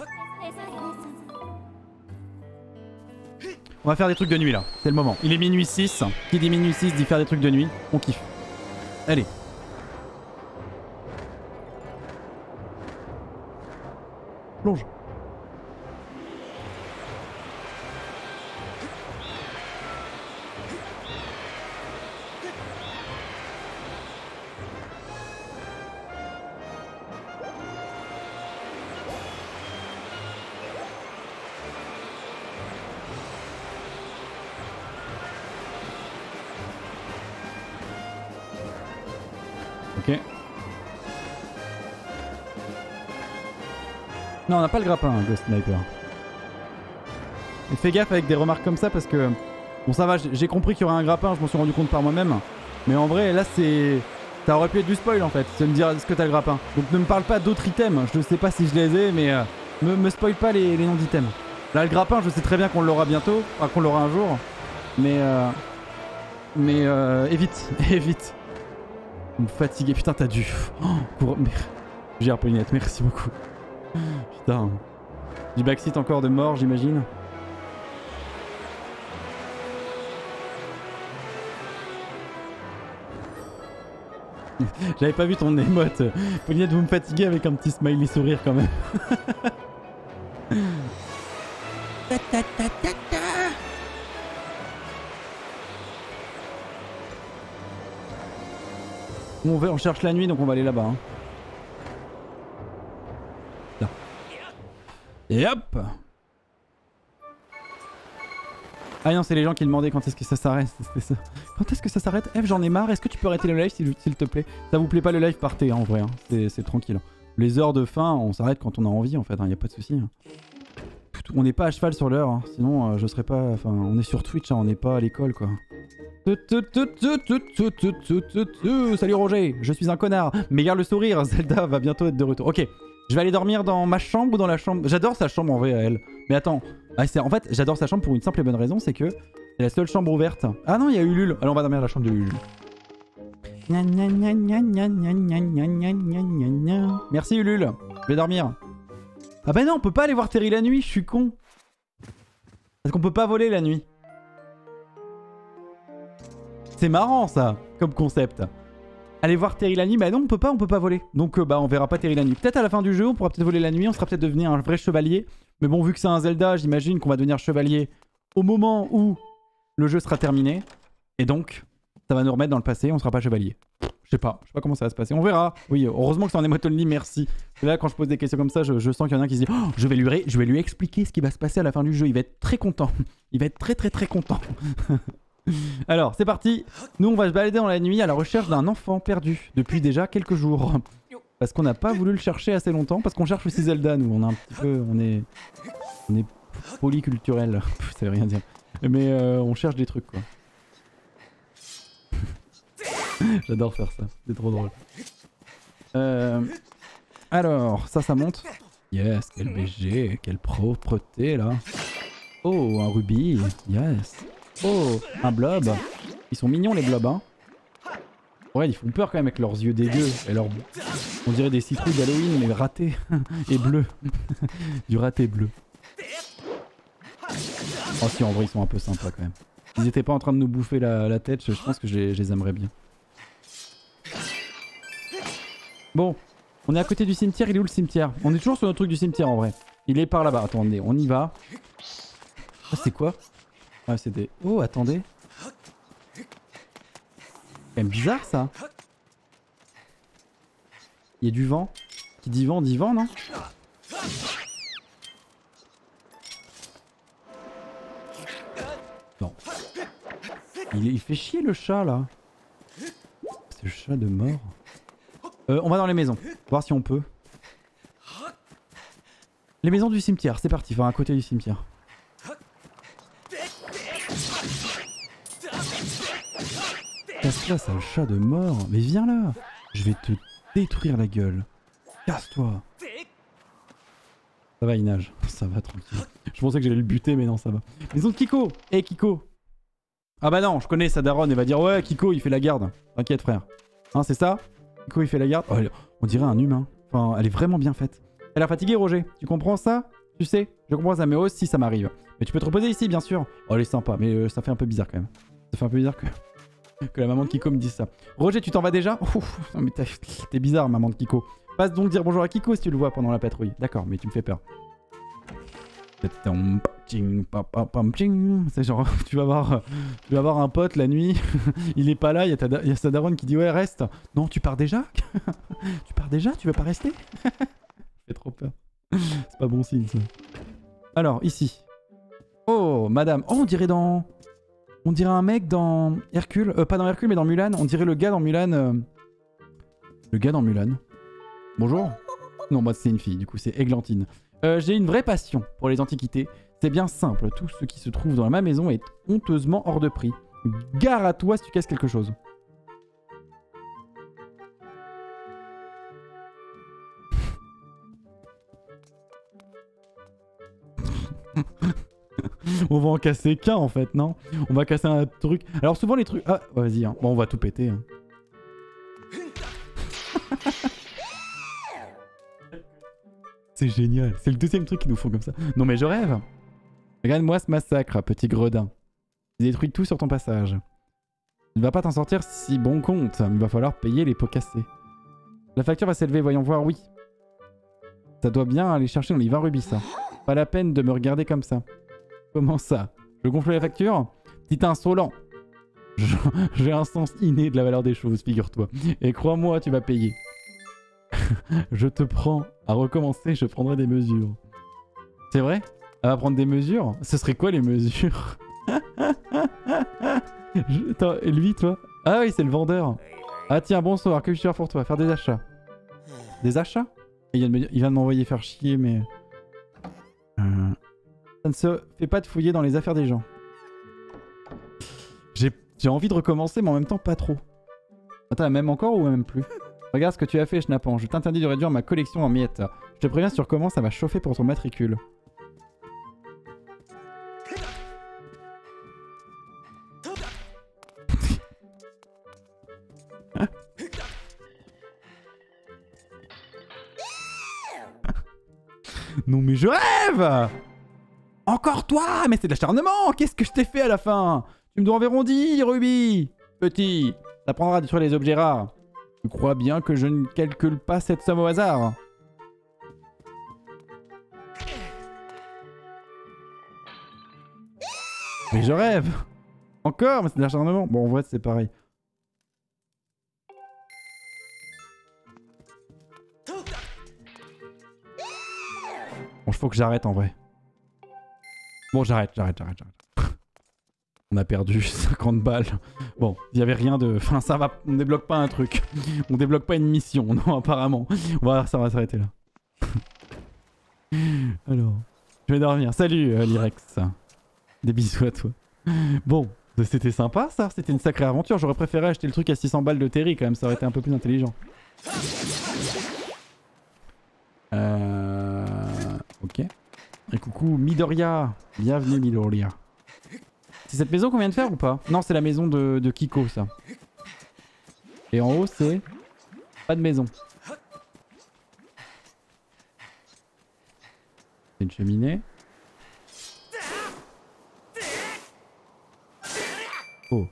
On va faire des trucs de nuit là, c'est le moment. Il est minuit 6. Qui dit minuit 6 dit faire des trucs de nuit. On kiffe. Allez. Plonge. Non, on n'a pas le grappin, le sniper. Et fais gaffe avec des remarques comme ça parce que... Bon, ça va, j'ai compris qu'il y aurait un grappin, je m'en suis rendu compte par moi-même. Mais en vrai, là, c'est... Ça aurait pu être du spoil, en fait, de me dire est-ce que t'as le grappin. Donc ne me parle pas d'autres items, je sais pas si je les ai, mais... me spoil pas les noms d'items. Là, le grappin, je sais très bien qu'on l'aura bientôt, enfin, qu'on l'aura un jour. Mais évite, évite. Vous me fatiguez, putain, t'as dû... Oh, pour... J'ai un peu net, merci beaucoup. Putain. Du backseat encore de mort, j'imagine. J'avais pas vu ton émote. Paulinette, vous me fatiguez avec un petit smiley sourire quand même. On cherche la nuit donc on va aller là-bas. Hein. Et hop! Ah non, c'est les gens qui demandaient quand est-ce que ça s'arrête. Quand est-ce que ça s'arrête? F, j'en ai marre. Est-ce que tu peux arrêter le live s'il te plaît? Ça vous plaît pas le live, partez hein, en vrai. Hein. C'est tranquille. Les heures de fin, on s'arrête quand on a envie en fait. Hein. Y a pas de souci. Hein. On n'est pas à cheval sur l'heure. Hein. Sinon, je serais pas. Enfin, on est sur Twitch. Hein. On n'est pas à l'école quoi. Salut Roger, je suis un connard. Mais garde le sourire. Zelda va bientôt être de retour. Ok. Je vais aller dormir dans ma chambre ou dans la chambre. J'adore sa chambre en vrai à elle. Mais attends, ah, en fait j'adore sa chambre pour une simple et bonne raison, c'est que c'est la seule chambre ouverte. Ah non, il y a Ulule. Alors on va dormir dans la chambre de Ulule. Merci Ulule, je vais dormir. Ah bah non, on peut pas aller voir Terry la nuit, je suis con. Parce qu'on peut pas voler la nuit. C'est marrant ça, comme concept. Aller voir Terry la nuit, bah non on peut pas voler. Donc bah on verra pas Terry la nuit. Peut-être à la fin du jeu on pourra peut-être voler la nuit, on sera peut-être devenu un vrai chevalier. Mais bon vu que c'est un Zelda, j'imagine qu'on va devenir chevalier au moment où le jeu sera terminé. Et donc ça va nous remettre dans le passé, on sera pas chevalier. Je sais pas comment ça va se passer, on verra. Oui, heureusement que c'est en émote only, merci. Et là quand je pose des questions comme ça, je sens qu'il y en a un qui se dit oh, je vais lui expliquer ce qui va se passer à la fin du jeu, il va être très content. Il va être très très très content. Alors, c'est parti. Nous, on va se balader dans la nuit à la recherche d'un enfant perdu depuis déjà quelques jours. Parce qu'on n'a pas voulu le chercher assez longtemps, parce qu'on cherche aussi Zelda, nous. On a un petit peu... On est polyculturel. Ça veut rien dire. Mais on cherche des trucs, quoi. J'adore faire ça. C'est trop drôle. Alors, ça monte. Yes, quel BG, quelle propreté, là. Oh, un rubis. Yes. Oh, un blob. Ils sont mignons les blobs, hein. Ouais, ils font peur quand même avec leurs yeux dégueux et leurs... On dirait des citrouilles d'Halloween, mais ratés et bleus. Du raté bleu. Oh si, en vrai, ils sont un peu sympas quand même. Ils étaient pas en train de nous bouffer la tête, je pense que je les aimerais bien. Bon, on est à côté du cimetière, il est où le cimetière? On est toujours sur notre truc du cimetière en vrai. Il est par là-bas, attendez, on y va. Ah, c'est quoi? Ah, c'était... Oh, attendez. C'est quand même bizarre, ça. Il y a du vent. Qui dit vent, non? Non. Il fait chier, le chat, là. Ce chat de mort. On va dans les maisons. Voir si on peut. Les maisons du cimetière, c'est parti, enfin à côté du cimetière. Casse-toi, sale chat de mort. Mais viens là, je vais te détruire la gueule. Casse-toi. Ça va, il nage. Ça va, tranquille. Je pensais que j'allais le buter, mais non, ça va. Maison de Kiko. Eh, hey, Kiko. Ah bah non, je connais sa daronne, elle va dire ouais, Kiko, il fait la garde. T'inquiète, frère. Hein, c'est ça? Kiko, il fait la garde. Oh, on dirait un humain. Enfin, elle est vraiment bien faite. Elle a fatigué, Roger. Tu comprends ça? Tu sais, je comprends ça, mais aussi ça m'arrive. Mais tu peux te reposer ici, bien sûr. Oh, elle est sympa, mais ça fait un peu bizarre quand même. Ça fait un peu bizarre que la maman de Kiko me dise ça. Roger, tu t'en vas déjà? Ouf, non mais t'es bizarre, maman de Kiko. Passe donc dire bonjour à Kiko si tu le vois pendant la patrouille. D'accord, mais tu me fais peur. C'est genre, tu vas voir un pote la nuit, il est pas là, il y a sa daronne qui dit ouais, reste. Non, tu pars déjà? Tu pars déjà? Tu veux pas rester? J'ai trop peur. C'est pas bon signe ça. Alors, ici. Oh, madame. Oh, on dirait dans... On dirait un mec dans Hercule. Pas dans Hercule, mais dans Mulan. On dirait le gars dans Mulan. Le gars dans Mulan. Bonjour. Non, moi c'est une fille, du coup c'est Églantine. J'ai une vraie passion pour les antiquités. C'est bien simple, tout ce qui se trouve dans ma maison est honteusement hors de prix. Gare à toi si tu casses quelque chose. On va en casser qu'un en fait, non? On va casser un truc. Alors souvent les trucs... Ah, vas-y, hein. Bon, on va tout péter. Hein. C'est génial. C'est le deuxième truc qu'ils nous font comme ça. Non mais je rêve. Regarde-moi ce massacre, petit gredin. Il détruit tout sur ton passage. Il ne va pas t'en sortir si bon compte. Il va falloir payer les pots cassés. La facture va s'élever, voyons voir, oui. Ça doit bien aller chercher dans les 20 rubis, ça. Pas la peine de me regarder comme ça. Comment ça? Je gonfle les factures? Petit insolent. J'ai un sens inné de la valeur des choses, figure-toi. Et crois-moi, tu vas payer. Je te prends à recommencer, je prendrai des mesures. C'est vrai? Elle va prendre des mesures? Ce serait quoi les mesures? Et lui, toi? Ah oui, c'est le vendeur. Ah tiens, bonsoir, que je suis là pour toi, faire des achats. Des achats? Il vient de m'envoyer faire chier, mais... Ça ne se fait pas de fouiller dans les affaires des gens. J'ai envie de recommencer, mais en même temps, pas trop. Attends, même encore ou même plus? Regarde ce que tu as fait, Schnappant. Je t'interdis de réduire ma collection en miettes. Je te préviens sur comment ça va chauffer pour ton matricule. Non mais je rêve! Encore toi? Mais c'est de l'acharnement! Qu'est-ce que je t'ai fait à la fin? Tu me dois environ 10 rubis! Petit, ça prendra à détruire les objets rares. Tu crois bien que je ne calcule pas cette somme au hasard? Mais je rêve! Encore? Mais c'est de l'acharnement. Bon, en vrai, c'est pareil. Bon, faut que j'arrête en vrai. Bon, j'arrête. On a perdu 50 balles. Bon, il n'y avait rien de... Enfin, ça va, on débloque pas un truc. On débloque pas une mission, non, apparemment. Voilà, ça va s'arrêter là. Alors, je vais dormir. Salut, Lyrex. Des bisous à toi. Bon, c'était sympa ça, c'était une sacrée aventure. J'aurais préféré acheter le truc à 600 balles de Terry quand même, ça aurait été un peu plus intelligent. Ok. Et coucou Midoriya, bienvenue Midoriya. C'est cette maison qu'on vient de faire ou pas? Non, c'est la maison de Kiko ça. Et en haut c'est... Pas de maison. C'est une cheminée. Oh.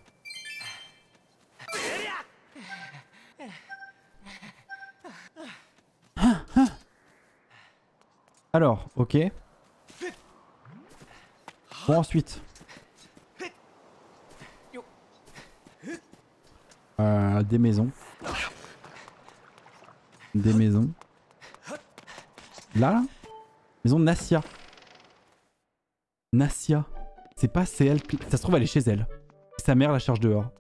Alors, ok. Bon, ensuite. Des maisons. Des maisons. Là, là. Maison de Nacia. Nacia. C'est pas c'est elle. Ça se trouve, elle est chez elle. Sa mère la charge dehors.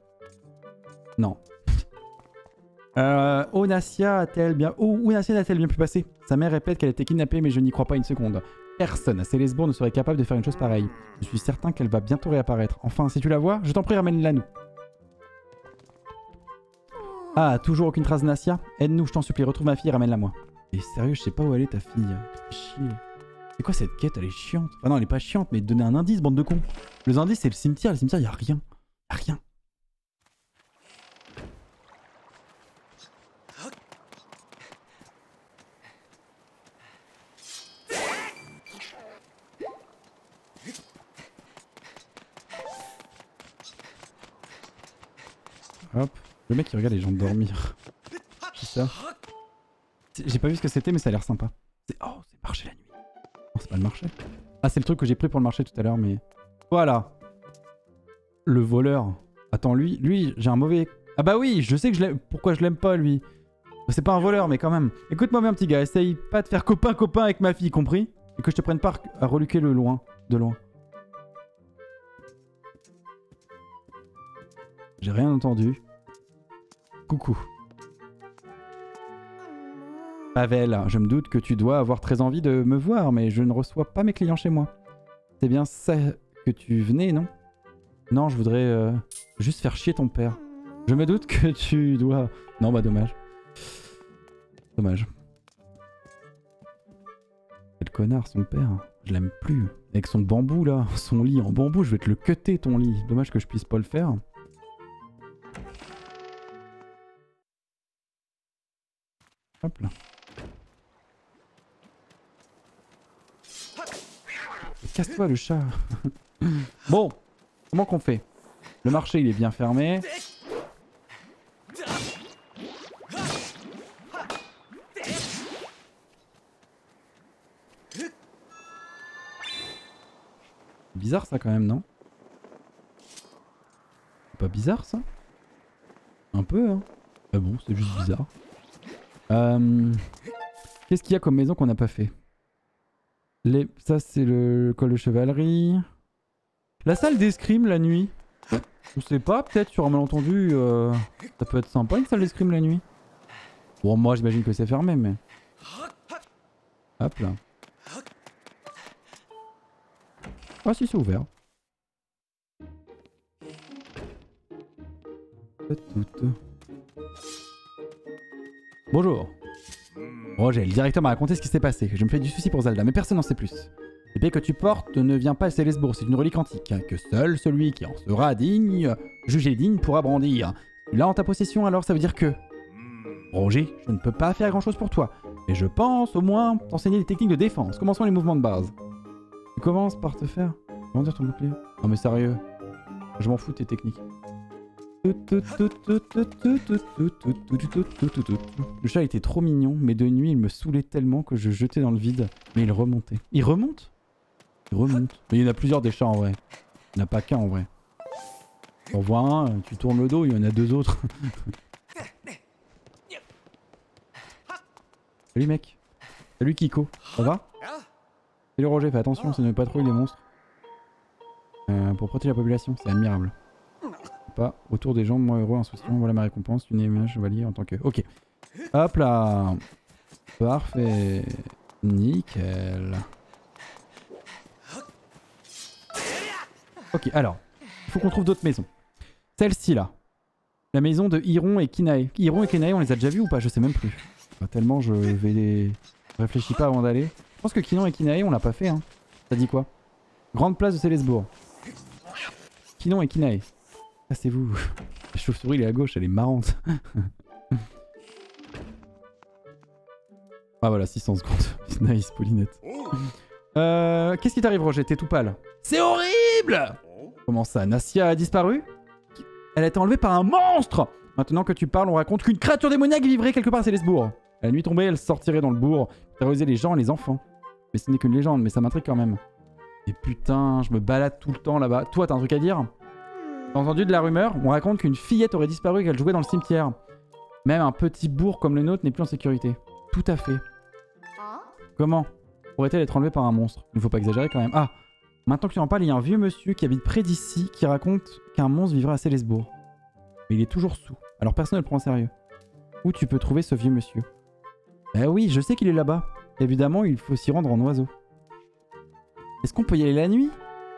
Non. Nacia a-t-elle bien... Où Nacia n'a-t-elle bien pu passer? Sa mère répète qu'elle a été kidnappée, mais je n'y crois pas une seconde. Personne à Célesbourg ne serait capable de faire une chose pareille. Je suis certain qu'elle va bientôt réapparaître. Enfin, si tu la vois, je t'en prie, ramène-la nous. Ah, toujours aucune trace de Nacia? Aide-nous, je t'en supplie, retrouve ma fille, ramène-la moi. Et sérieux, je sais pas où elle est ta fille. Chier. C'est quoi cette quête? Elle est chiante. Enfin non, elle est pas chiante, mais donner un indice, bande de cons. Les indices, c'est le cimetière. Le cimetière, y'a rien. Y'a rien. Hop, le mec il regarde les gens dormir. C'est ça. J'ai pas vu ce que c'était mais ça a l'air sympa. Oh, c'est le marché la nuit. Non, c'est pas le marché. Ah, c'est le truc que j'ai pris pour le marché tout à l'heure mais... Voilà. Le voleur. Attends, lui j'ai un mauvais... Ah bah oui, je sais que je l'aime... Pourquoi je l'aime pas lui? C'est pas un voleur mais quand même. Écoute-moi bien petit gars, essaye pas de faire copain-copain avec ma fille, compris? Et que je te prenne pas à reluquer le loin, de loin. J'ai rien entendu. Coucou. Pavel, je me doute que tu dois avoir très envie de me voir, mais je ne reçois pas mes clients chez moi. C'est bien ça que tu venais, non? Non, je voudrais juste faire chier ton père. Je me doute que tu dois... Non, bah dommage. Dommage. Quel connard, son père. Je l'aime plus. Avec son bambou, là. Son lit en bambou, je vais te le cutter, ton lit. Dommage que je puisse pas le faire. Hop là. Casse-toi le chat. Bon, comment qu'on fait? Le marché il est bien fermé. Bizarre ça quand même, non? C'est pas bizarre ça? Un peu hein. Ah bon, c'est juste bizarre. Qu'est-ce qu'il y a comme maison qu'on n'a pas fait? Ça c'est le col de chevalerie. La salle d'escrime la nuit. Je sais pas, peut-être sur un malentendu, ça peut être sympa une salle d'escrime la nuit. Bon moi j'imagine que c'est fermé mais... Hop là. Ah si c'est ouvert. Bonjour. Roger, le directeur m'a raconté ce qui s'est passé. Je me fais du souci pour Zelda, mais personne n'en sait plus. L'épée que tu portes ne vient pas à Célesbourg, c'est une relique antique, que seul celui qui en sera digne, jugé digne, pourra brandir. Tu l'as en ta possession, alors ça veut dire que... Roger, je ne peux pas faire grand-chose pour toi, mais je pense au moins t'enseigner des techniques de défense. Commençons les mouvements de base. Tu commences par te faire... brandir ton bouclier. Non mais sérieux, je m'en fous de tes techniques. Le chat était trop mignon, mais de nuit il me saoulait tellement que je jetais dans le vide. Mais il remontait. Il remonte? Il remonte. Mais il y en a plusieurs des chats en vrai. Il n'y en a pas qu'un en vrai. T'en vois un, tu tournes le dos, il y en a deux autres. Salut mec. Salut Kiko. Ça va? Salut Roger, fais attention, ça ne pas trop les monstres. Pour protéger la population, c'est admirable. Pas autour des gens, moins heureux, insouciants, voilà ma récompense, une émage chevalier en tant que... Ok. Hop là. Parfait. Nickel. Ok, alors, il faut qu'on trouve d'autres maisons. Celle-ci là. La maison de Hiron et Kinae. Hiron et Kinae, on les a déjà vus ou pas? Je sais même plus. Enfin, tellement je vais les... réfléchis pas avant d'aller. Je pense que Hiron et Kinae, on l'a pas fait hein. Ça dit quoi? Grande place de Célesbourg. Hiron et Kinae. Ah c'est vous. La chauve-souris elle est à gauche, elle est marrante. Ah voilà, 600 secondes. Nice, Paulinette. Qu'est-ce qui t'arrive Roger? T'es tout pâle. C'est horrible! Comment ça? Nacia a disparu? Elle a été enlevée par un monstre! Maintenant que tu parles, on raconte qu'une créature démoniaque vivrait quelque part à Célesbourg. À la nuit tombée, elle sortirait dans le bourg, terroriser les gens et les enfants. Mais ce n'est qu'une légende, mais ça m'intrigue quand même. Et putain, je me balade tout le temps là-bas. Toi, t'as un truc à dire? J'ai entendu de la rumeur, on raconte qu'une fillette aurait disparu et qu'elle jouait dans le cimetière. Même un petit bourg comme le nôtre n'est plus en sécurité. Tout à fait. Comment pourrait-elle être enlevée par un monstre? Il ne faut pas exagérer quand même. Ah, maintenant que tu en parles, il y a un vieux monsieur qui habite près d'ici qui raconte qu'un monstre vivrait à Célesbourg. Mais il est toujours sous, alors personne ne le prend au sérieux. où tu peux trouver ce vieux monsieur. Bah oui, je sais qu'il est là-bas. Évidemment, il faut s'y rendre en oiseau. Est-ce qu'on peut y aller la nuit?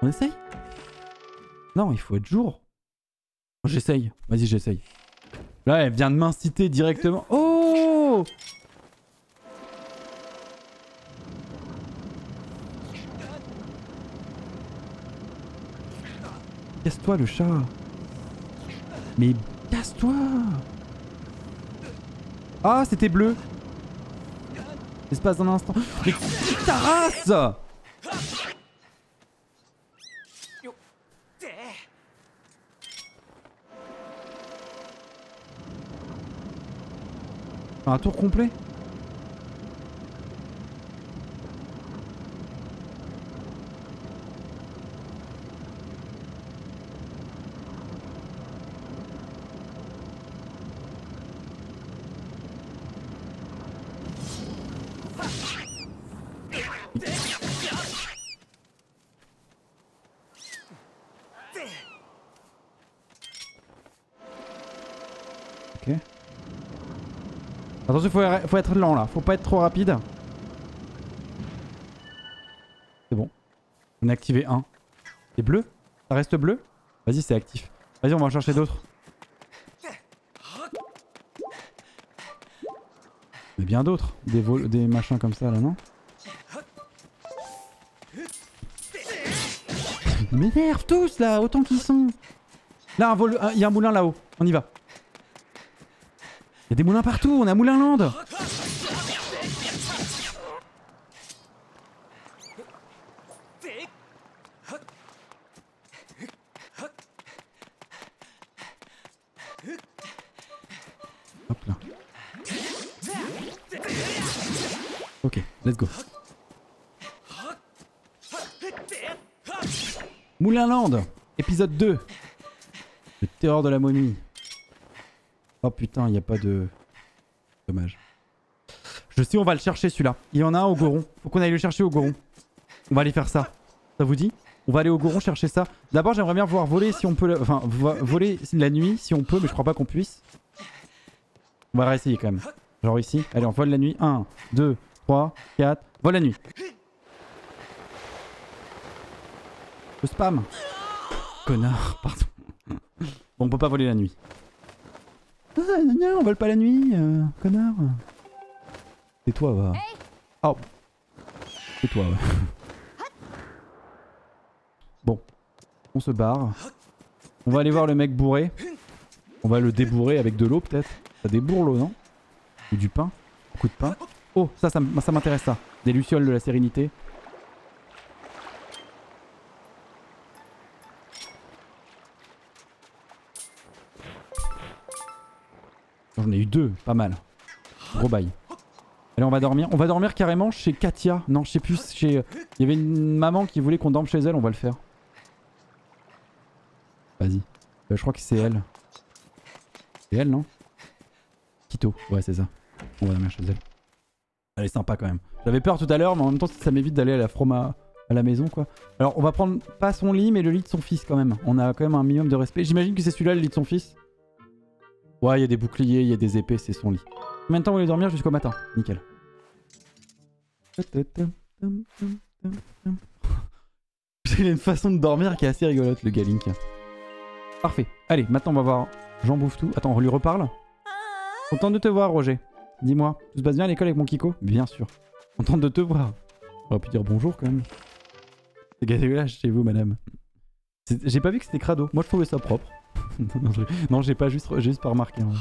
On essaye? Non, il faut être jour. J'essaye. Vas-y, j'essaye. Là, elle vient de m'inciter directement. Oh! Casse-toi, le chat. Mais casse-toi! Ah, c'était bleu. L'espace d'un instant. Mais quitte ta race! Un tour complet. Attention, faut être lent là, faut pas être trop rapide. C'est bon. On a activé un. C'est bleu? Ça reste bleu? Vas-y, c'est actif. Vas-y, on va en chercher d'autres. Mais bien d'autres. Des machins comme ça là, non? Ils m'énervent tous là, autant qu'ils sont. Là, il y a un moulin là-haut. On y va. Y'a des moulins partout, on a Moulinland. Hop là. Ok, let's go. Moulinland, épisode 2. Le terreur de la momie. Oh putain, il n'y a pas de... Dommage. Je sais, on va le chercher celui-là. Il y en a un au Goron. Faut qu'on aille le chercher au Goron. On va aller faire ça. Ça vous dit? On va aller au Goron chercher ça. D'abord, j'aimerais bien voir voler si on peut... Enfin, voler la nuit si on peut, mais je crois pas qu'on puisse. On va réessayer quand même. Genre ici. Allez, on vole la nuit. 1, 2, 3, 4. Vole la nuit. Le spam. Connard, pardon. Bon, on peut pas voler la nuit. Ah, non, on vole pas la nuit, connard. C'est toi, va. Oh. C'est toi, ouais. Bon. On se barre. On va aller voir le mec bourré. On va le débourrer avec de l'eau, peut-être. Ça débourre l'eau, non? Ou du pain? Un coup de pain. Oh, ça m'intéresse, ça. Des lucioles de la sérénité. J'en ai eu deux, pas mal. Gros bail. Allez, on va dormir. On va dormir carrément chez Katia. Non, je sais plus. Chez... Il y avait une maman qui voulait qu'on dorme chez elle. On va le faire. Vas-y. Je crois que c'est elle. C'est elle, non? Kito. Ouais, c'est ça. On va dormir chez elle. Elle est sympa quand même. J'avais peur tout à l'heure, mais en même temps, ça m'évite d'aller à la froma à la maison, quoi. Alors, on va prendre pas son lit, mais le lit de son fils quand même. On a quand même un minimum de respect. J'imagine que c'est celui-là, le lit de son fils. Ouais, il y a des boucliers, il y a des épées, c'est son lit. Combien de temps vous voulez dormir jusqu'au matin? Nickel. Il a une façon de dormir qui est assez rigolote, le Galink. Parfait. Allez, maintenant on va voir. J'en bouffe tout. Attends, on lui reparle. Content de te voir, Roger. Dis-moi, tout se passe bien à l'école avec mon Kiko? Bien sûr. Content de te voir. On aurait pu dire bonjour quand même. C'est dégueulasse chez vous, madame. J'ai pas vu que c'était crado. Moi, je trouvais ça propre. Non, j'ai pas juste pas remarqué. Hein.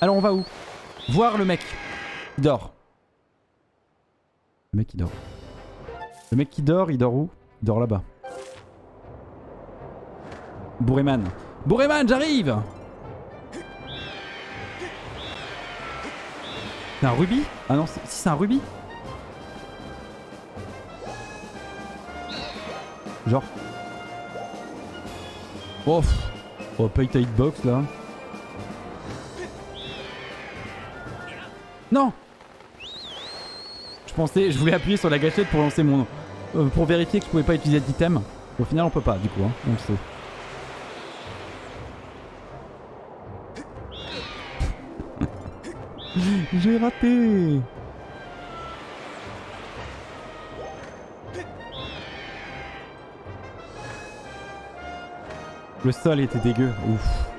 Alors, on va où? Voir le mec qui dort. Le mec qui dort. Le mec qui dort, il dort où? Il dort là-bas. Bourréman. Bourréman, j'arrive! C'est un rubis? Ah non, si c'est un rubis? Genre. Oh, on va payer ta hitbox là. Non! Je voulais appuyer sur la gâchette pour lancer mon. Pour vérifier que je pouvais pas utiliser d'item. Au final on peut pas du coup, hein, on le sait. J'ai raté. Le sol était dégueu, ouf.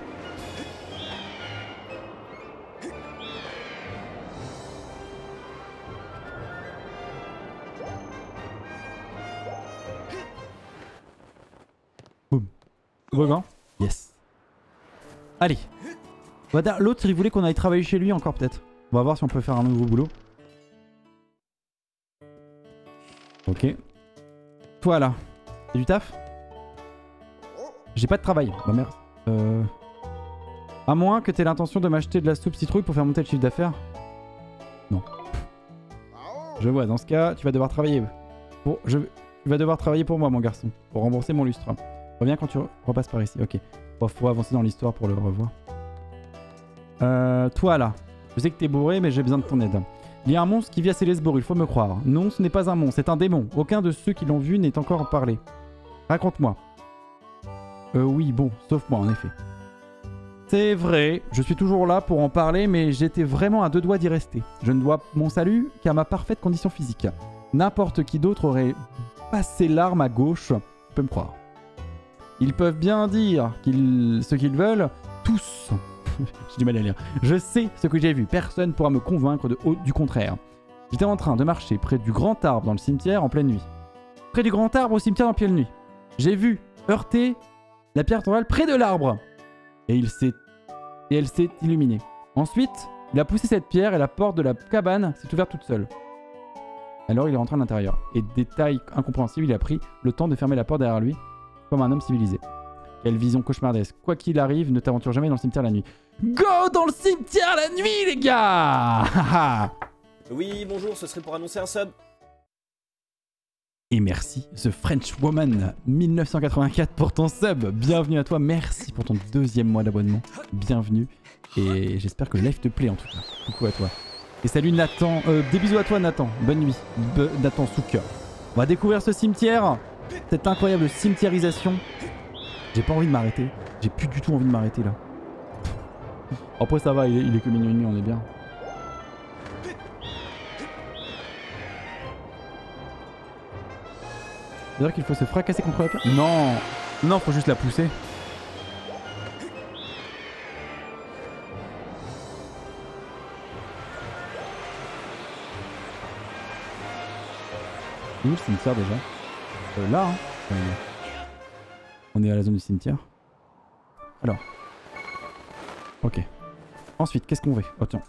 Boum. Regain. Yes. Allez. L'autre il voulait qu'on aille travailler chez lui encore peut-être. On va voir si on peut faire un nouveau boulot. Ok. Toi là, t'as du taf? J'ai pas de travail. Bah merde. À moins que t'aies l'intention de m'acheter de la soupe citrouille pour faire monter le chiffre d'affaires. Non. Je vois, dans ce cas, tu vas devoir travailler. Tu vas devoir travailler pour moi mon garçon. Pour rembourser mon lustre. Reviens quand tu repasses par ici. Ok. Bon, faut avancer dans l'histoire pour le revoir. Toi là. Je sais que t'es bourré, mais j'ai besoin de ton aide. Il y a un monstre qui vit à Célesbourg, il faut me croire. Non, ce n'est pas un monstre, c'est un démon. Aucun de ceux qui l'ont vu n'est encore parlé. Raconte-moi. Oui, bon, sauf moi, en effet. C'est vrai, je suis toujours là pour en parler, mais j'étais vraiment à deux doigts d'y rester. Je ne dois mon salut qu'à ma parfaite condition physique. N'importe qui d'autre aurait passé l'arme à gauche, tu peux me croire. Ils peuvent bien dire ce qu'ils veulent, tous. J'ai du mal à lire. Je sais ce que j'ai vu. Personne pourra me convaincre du contraire. J'étais en train de marcher près du grand arbre dans le cimetière en pleine nuit. Près du grand arbre au cimetière en pleine nuit. J'ai vu heurter la pierre tombale près de l'arbre. Et elle s'est illuminée. Ensuite, il a poussé cette pierre et la porte de la cabane s'est ouverte toute seule. Alors il est rentré à l'intérieur. Et détail incompréhensible, il a pris le temps de fermer la porte derrière lui comme un homme civilisé. Quelle vision cauchemardesque. Quoi qu'il arrive, ne t'aventure jamais dans le cimetière la nuit. Go dans le cimetière la nuit, les gars. Oui, bonjour, ce serait pour annoncer un sub. Et merci, The French Woman 1984 pour ton sub. Bienvenue à toi, merci pour ton deuxième mois d'abonnement. Bienvenue. Et j'espère que le live te plaît en tout cas. Coucou à toi. Et salut Nathan. Des bisous à toi Nathan. Bonne nuit. Nathan Souker. On va découvrir ce cimetière. Cette incroyable cimetiérisation. J'ai pas envie de m'arrêter. J'ai plus du tout envie de m'arrêter là. Après ça va, il est que minuit et demi, on est bien. C'est-à-dire qu'il faut se fracasser contre la pierre. Non, non, faut juste la pousser. Où le cimetière déjà? Là, hein. On est à la zone du cimetière. Alors. Ok. Ensuite, qu'est-ce qu'on fait? Oh tiens.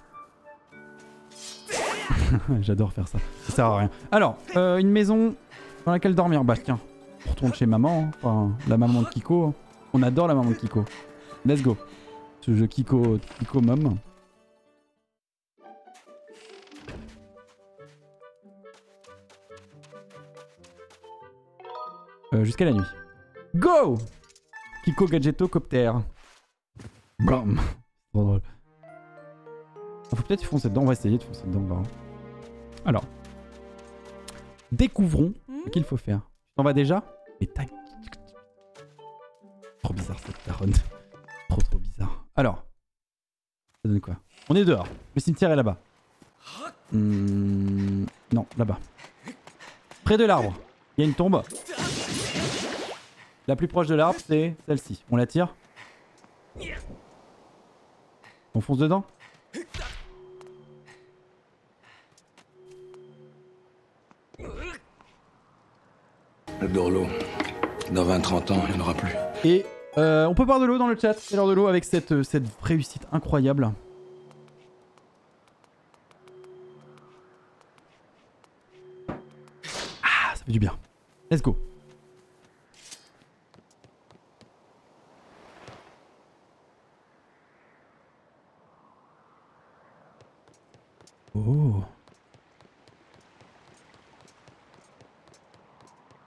J'adore faire ça. Ça sert à rien. Alors, une maison dans laquelle dormir. Bah tiens, on retourne chez maman. Hein. Enfin, la maman de Kiko. Hein. On adore la maman de Kiko. Let's go. Ce jeu Kiko Mom. Jusqu'à la nuit. Go! Kiko Gadgeto Copter. Blam. Trop drôle. Faut peut-être foncer dedans, on va essayer de foncer dedans. Là. Alors. Découvrons ce qu'il faut faire. Tu t'en vas déjà? Mais tac. Trop bizarre cette taronne. Trop bizarre. Alors. Ça donne quoi? On est dehors. Le cimetière est là-bas. Non, là-bas. Près de l'arbre. Il y a une tombe. La plus proche de l'arbre, c'est celle-ci. On la tire. On fonce dedans. J'adore l'eau. Dans 20-30 ans, il n'y en aura plus. Et on peut boire de l'eau dans le chat. C'est l'heure de l'eau avec cette réussite incroyable. Ah, ça fait du bien. Let's go. Oh.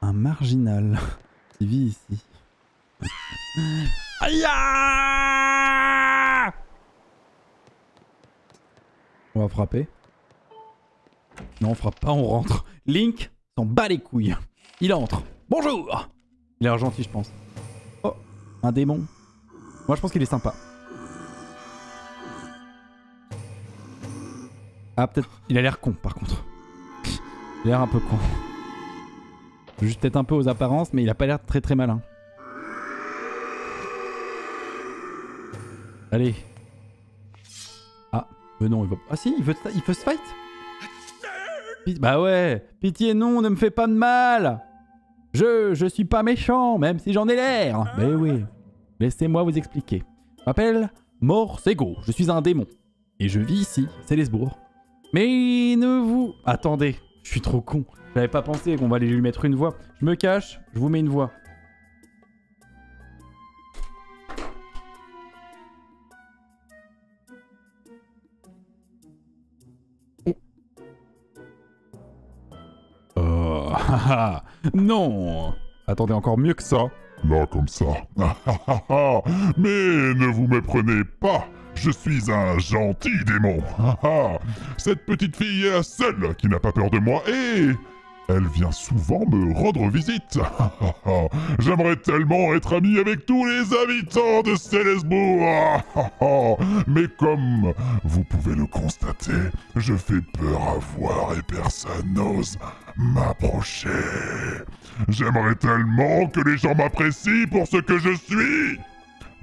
Un marginal qui vit ici. Aïe. On va frapper. Non, on frappe pas, on rentre. Link s'en bat les couilles. Il entre. Bonjour. Il a l'air gentil, je pense. Oh, un démon. Moi, je pense qu'il est sympa. Ah, peut-être... Il a l'air con, par contre. Il a l'air un peu con. Juste peut-être un peu aux apparences, mais il a pas l'air très très malin. Allez. Ah, mais non, il va... Ah si, il veut se fight. Bah ouais. Pitié, non, ne me fais pas de mal. Je suis pas méchant, même si j'en ai l'air. Mais oui. Laissez-moi vous expliquer. Je m'appelle Morsego. Je suis un démon. Et je vis ici, Célesbourg. Mais ne vous... Attendez, je suis trop con. J'avais pas pensé qu'on va aller lui mettre une voix. Je me cache, je vous mets une voix. Non. Attendez, encore mieux que ça. Là, comme ça. Mais ne vous méprenez pas. Je suis un gentil démon. Cette petite fille est la seule qui n'a pas peur de moi et... Elle vient souvent me rendre visite. J'aimerais tellement être ami avec tous les habitants de Célesbourg. Mais comme vous pouvez le constater, je fais peur à voir et personne n'ose m'approcher. J'aimerais tellement que les gens m'apprécient pour ce que je suis.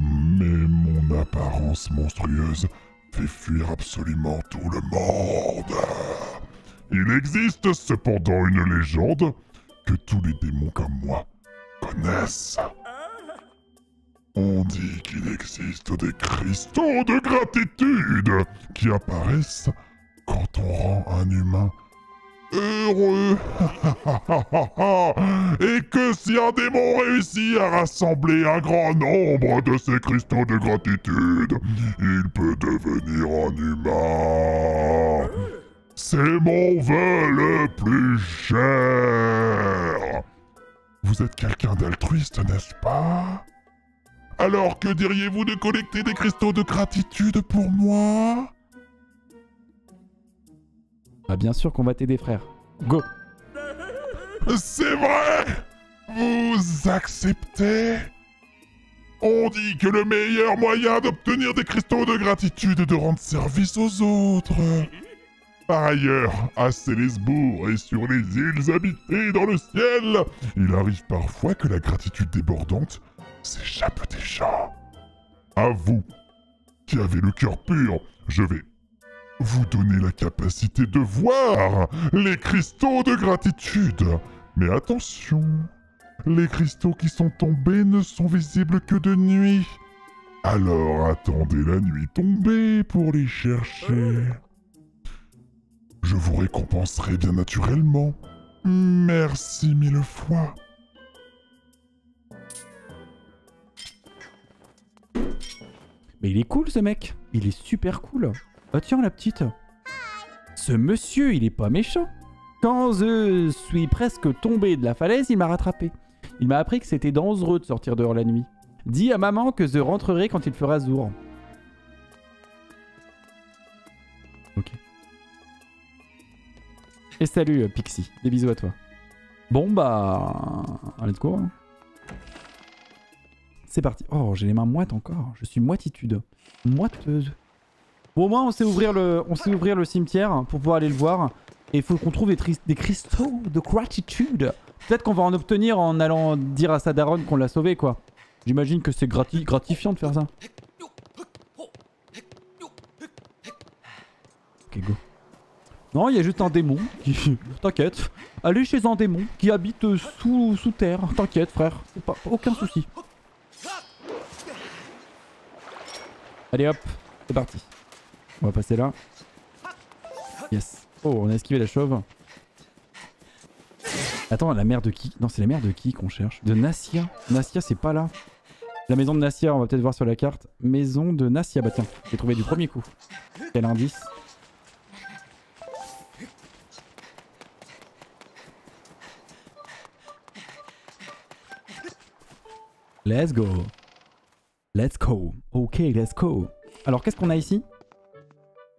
Mais mon apparence monstrueuse fait fuir absolument tout le monde. Il existe cependant une légende que tous les démons comme moi connaissent. On dit qu'il existe des cristaux de gratitude qui apparaissent quand on rend un humain heureux. Et que si un démon réussit à rassembler un grand nombre de ces cristaux de gratitude, il peut devenir un humain. C'est mon vœu le plus cher. Vous êtes quelqu'un d'altruiste, n'est-ce pas? Alors que diriez-vous de collecter des cristaux de gratitude pour moi? Bah bien sûr qu'on va t'aider, frère. Go. C'est vrai. Vous acceptez? On dit que le meilleur moyen d'obtenir des cristaux de gratitude est de rendre service aux autres. Par ailleurs, à Célesbourg et sur les îles habitées dans le ciel, il arrive parfois que la gratitude débordante s'échappe des gens. À vous, qui avez le cœur pur, je vais vous donner la capacité de voir les cristaux de gratitude. Mais attention, les cristaux qui sont tombés ne sont visibles que de nuit. Alors attendez la nuit tombée pour les chercher. Je vous récompenserai bien naturellement. Merci mille fois. Mais il est cool, ce mec. Il est super cool. Ah tiens, la petite. Ce monsieur, il est pas méchant. Quand je suis presque tombé de la falaise, il m'a rattrapé. Il m'a appris que c'était dangereux de sortir dehors la nuit. Dis à maman que je rentrerai quand il fera jour. Ok. Et salut Pixie, des bisous à toi. Bon bah... Allez de cours. Hein. C'est parti. Oh, j'ai les mains moites encore. Je suis moititude. Moiteuse. Bon, au moins on sait ouvrir le cimetière pour pouvoir aller le voir. Et il faut qu'on trouve des cristaux de gratitude. Peut-être qu'on va en obtenir en allant dire à sa daronne qu'on l'a sauvé, quoi. J'imagine que c'est gratifiant de faire ça. Ok, go. Non, il y a juste un démon qui... T'inquiète. Allez chez un démon qui habite sous terre. T'inquiète, frère. C'est pas... Aucun souci. Allez, hop. C'est parti. On va passer là. Yes. Oh, on a esquivé la chauve. Attends, la mère de qui? Non, c'est la mère de qui qu'on cherche? De Nacia. Nacia, c'est pas là. La maison de Nacia, on va peut-être voir sur la carte. Maison de Nacia. Bah tiens, j'ai trouvé du premier coup. Quel indice? Let's go. Let's go. Ok, let's go. Alors, qu'est-ce qu'on a ici?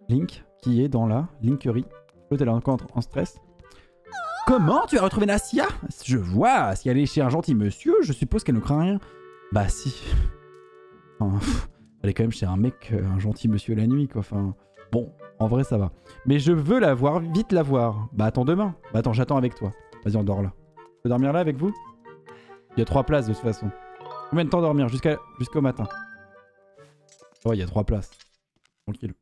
Link, qui est dans la linkerie. Peut-être elle est encore en stress. Comment tu as retrouvé Nacia? Je vois, si elle est chez un gentil monsieur, je suppose qu'elle ne craint rien. Bah si. Enfin, elle est quand même chez un mec, un gentil monsieur la nuit, quoi. Enfin, bon, en vrai ça va. Mais je veux la voir, vite la voir. Bah attends demain. Bah attends, j'attends avec toi. Vas-y, on dort là. Je peux dormir là avec vous? Il y a 3 places de toute façon. Combien de temps dormir? Jusqu'au matin. Oh, il y a 3 places. Tranquille.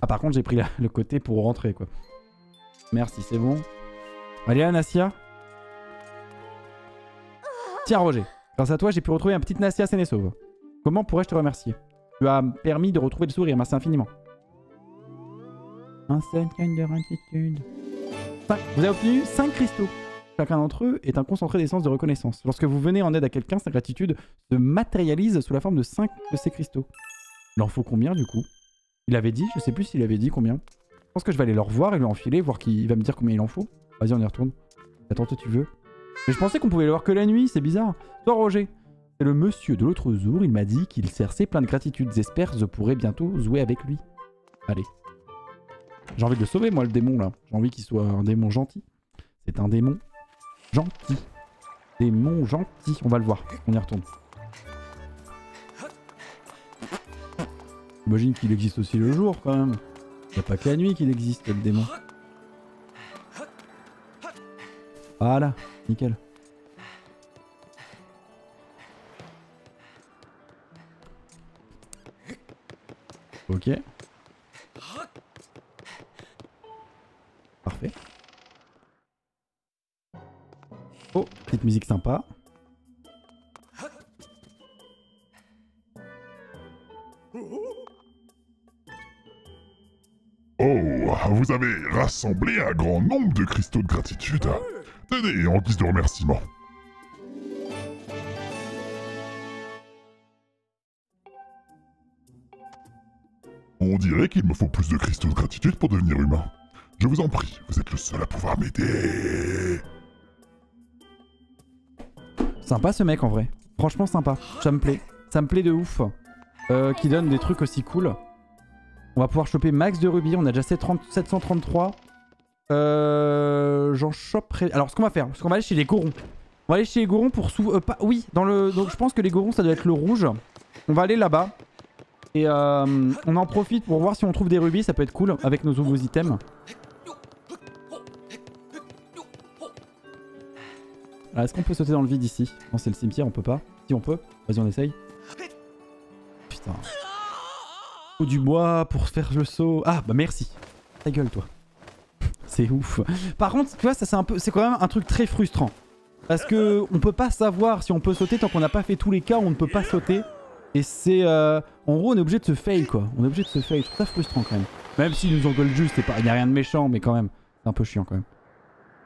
Ah par contre j'ai pris le côté pour rentrer quoi. Merci, c'est bon. Allez Nacia. Tiens Roger, grâce à toi j'ai pu retrouver un petit Nacia saine et sauve. Comment pourrais-je te remercier? Tu as permis de retrouver le sourire, merci infiniment. Un certain de gratitude. Vous avez obtenu 5 cristaux. Chacun d'entre eux est un concentré d'essence de reconnaissance. Lorsque vous venez en aide à quelqu'un, sa gratitude se matérialise sous la forme de 5 de ces cristaux. Il en faut combien du coup? Il avait dit, je sais plus s'il avait dit combien. Je pense que je vais aller le revoir et lui enfiler, voir qu'il va me dire combien il en faut. Vas-y, on y retourne. Attends, toi tu veux. Mais je pensais qu'on pouvait le voir que la nuit, c'est bizarre. Toi Roger, c'est le monsieur de l'autre jour, il m'a dit qu'il serçait plein de gratitude. J'espère que je pourrai bientôt jouer avec lui. Allez. J'ai envie de le sauver moi le démon là. J'ai envie qu'il soit un démon gentil. C'est un démon gentil. Démon gentil. On va le voir, on y retourne. J'imagine qu'il existe aussi le jour quand même. Il n'y a pas que la nuit qu'il existe le démon. Voilà, nickel. Ok. Parfait. Oh, petite musique sympa. Oh, vous avez rassemblé un grand nombre de cristaux de gratitude. Tenez, en guise de remerciement. On dirait qu'il me faut plus de cristaux de gratitude pour devenir humain. Je vous en prie, vous êtes le seul à pouvoir m'aider. Sympa ce mec en vrai. Franchement sympa, ça me plaît. Ça me plaît de ouf. Qui donne des trucs aussi cool. On va pouvoir choper max de rubis, on a déjà 733. J'en choperai... Alors ce qu'on va faire, c'est qu'on va aller chez les gorons. On va aller chez les gorons pour... Oui, dans le... Donc je pense que les gorons ça doit être le rouge. On va aller là-bas. Et on en profite pour voir si on trouve des rubis, ça peut être cool avec nos nouveaux items. Alors est-ce qu'on peut sauter dans le vide ici? Non c'est le cimetière, on peut pas. Si on peut, vas-y on essaye. Putain... du bois pour faire le saut. Ah bah merci. Ta gueule toi. C'est ouf. Par contre tu vois ça c'est un peu, c'est quand même un truc très frustrant. Parce que on peut pas savoir si on peut sauter tant qu'on n'a pas fait tous les cas où on ne peut pas sauter. Et c'est en gros on est obligé de se fail quoi. On est obligé de se fail. Je trouve ça frustrant quand même. Même s'ils nous engueulent juste et pas, y a rien de méchant mais quand même c'est un peu chiant quand même.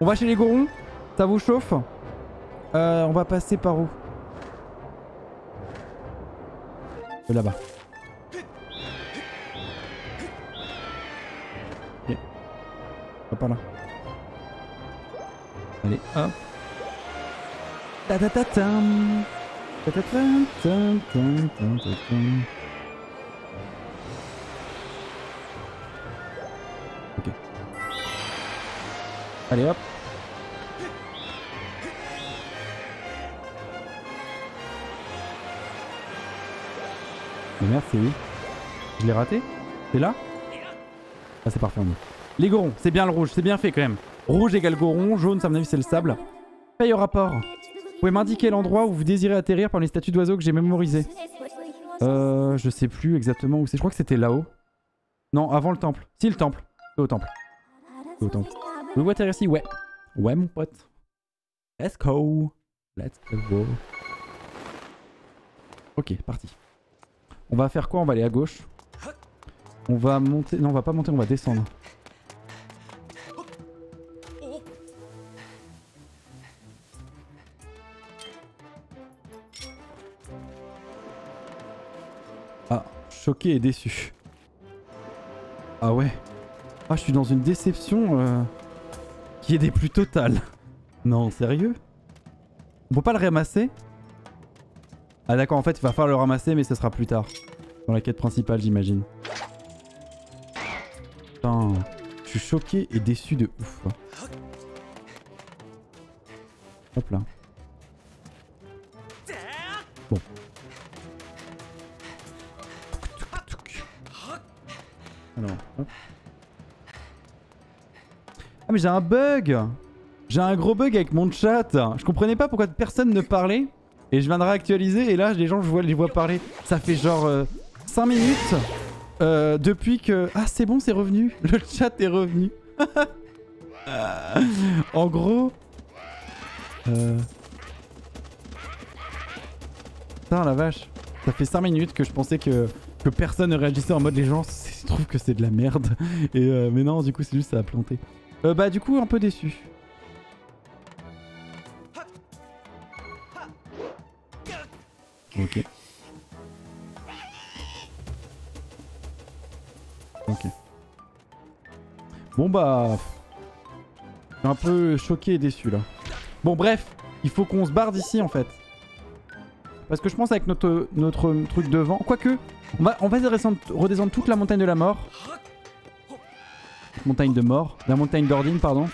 On va chez les gorons. Ça vous chauffe? On va passer par où? Là-bas. Pas là. Allez, hop. Ta ta ta ta. Ok. Allez, hop. Mais merde, c'est lui. Je l'ai raté. C'est là. Ah, c'est parfait. Les gorons, c'est bien le rouge, c'est bien fait quand même. Rouge égale goron, jaune, ça me dit c'est le sable. Paye au rapport. Vous pouvez m'indiquer l'endroit où vous désirez atterrir par les statues d'oiseaux que j'ai mémorisées. Je sais plus exactement où c'est. Je crois que c'était là-haut. Non, avant le temple. Si, le temple. C'est au temple. C'est au temple. Vous voulez atterrir ici? Ouais. Ouais, mon pote. Let's go. Let's go. Ok, parti. On va faire quoi? On va aller à gauche. On va monter. Non, on va pas monter, on va descendre. Choqué et déçu. Ah ouais. Ah je suis dans une déception qui est des plus totales. Non sérieux? On peut pas le ramasser? Ah d'accord en fait il va falloir le ramasser mais ce sera plus tard. Dans la quête principale j'imagine. Putain. Je suis choqué et déçu de ouf. Hop là. Bon. Alors, hop. Ah mais j'ai un bug. J'ai un gros bug avec mon chat. Je comprenais pas pourquoi personne ne parlait. Et je viens de réactualiser et là les gens, je les vois parler. Ça fait genre 5 minutes depuis que... Ah c'est bon, c'est revenu. Le chat est revenu. En gros... Putain la vache. Ça fait 5 minutes que je pensais que personne ne réagissait en mode les gens se trouvent que c'est de la merde. Et mais non, du coup c'est juste ça a planté. Bah du coup un peu déçu. Ok. Ok. Bon bah... Je suis un peu choqué et déçu là. Bon bref, il faut qu'on se barre d'ici en fait. Parce que je pense avec notre truc devant... Quoique, on va redescendre toute la montagne de la mort. Montagne de mort. La montagne d'Ordine, pardon.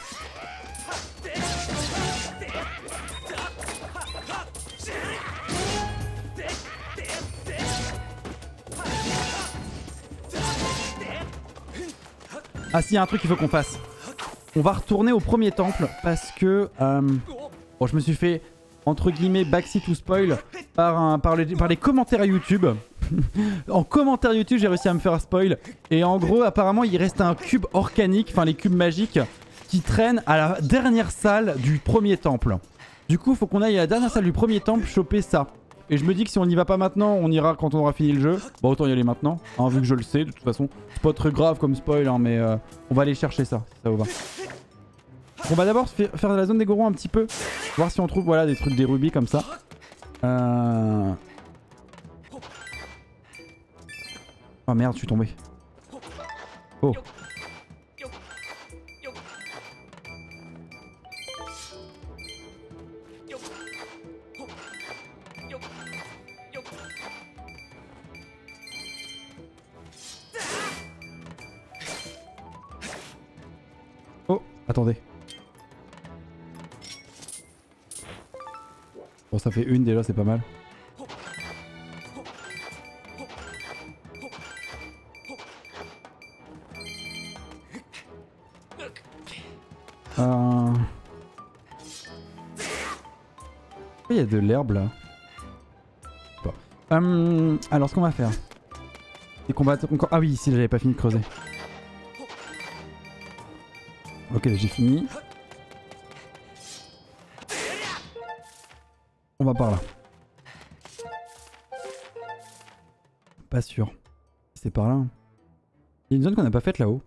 Ah si, il y a un truc qu'il faut qu'on fasse. On va retourner au premier temple parce que... bon, je me suis fait, entre guillemets, backseat ou spoil par les commentaires à YouTube. En commentaire YouTube, j'ai réussi à me faire spoil. Et en gros, apparemment, il reste un cube organique, enfin les cubes magiques, qui traînent à la dernière salle du premier temple. Du coup, faut qu'on aille à la dernière salle du premier temple choper ça. Et je me dis que si on n'y va pas maintenant, on ira quand on aura fini le jeu. Bon, autant y aller maintenant, hein, vu que je le sais. De toute façon, c'est pas très grave comme spoil, hein, mais on va aller chercher ça, si ça vous va. On va d'abord faire la zone des Gorons un petit peu. Voir si on trouve, voilà, des trucs, des rubis comme ça. Oh merde, je suis tombé. Oh. Oh, attendez. Bon, ça fait une déjà, c'est pas mal. Il y a de l'herbe là. Bon. Alors ce qu'on va faire, c'est qu'on va encore... Ah oui, ici j'avais pas fini de creuser. Ok, j'ai fini. On va par là. Pas sûr. C'est par là. Hein. Il y a une zone qu'on n'a pas faite là-haut.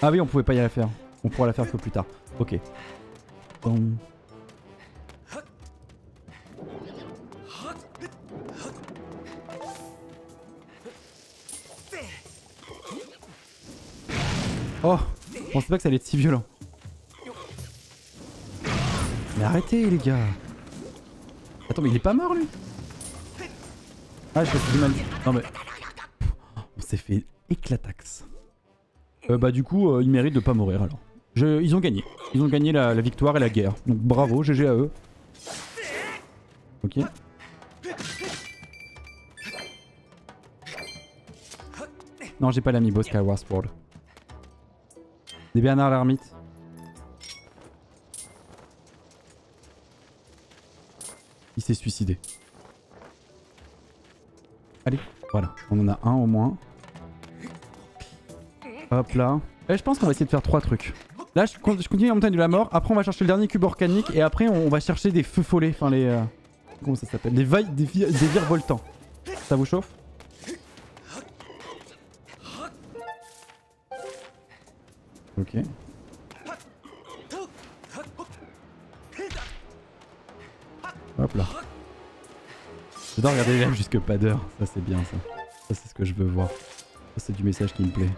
Ah oui, on pouvait pas y aller faire. On pourra la faire que plus tard. Ok. Oh, je pensais pas que ça allait être si violent. Mais arrêtez les gars. Attends mais il est pas mort lui. Ah je me suis dit mal. Non mais... On s'est fait éclataxe. Bah du coup il mérite de pas mourir alors. Ils ont gagné. Ils ont gagné la victoire et la guerre. Donc bravo, GG à eux. Ok. Non j'ai pas l'amiibo Skyward Sword. Des Bernard l'ermite. Il s'est suicidé. Allez, voilà. On en a un au moins. Hop là. Et je pense qu'on va essayer de faire 3 trucs. Là, je continue la montagne de la mort. Après, on va chercher le dernier cube organique. Et après, on va chercher des feux follets. Enfin, les... comment ça s'appelle ? Des virevoltants. Ça vous chauffe ? Ok. Hop là. J'adore regarder les lives jusque pas d'heure. Ça c'est bien ça. Ça c'est ce que je veux voir. Ça c'est du message qui me plaît.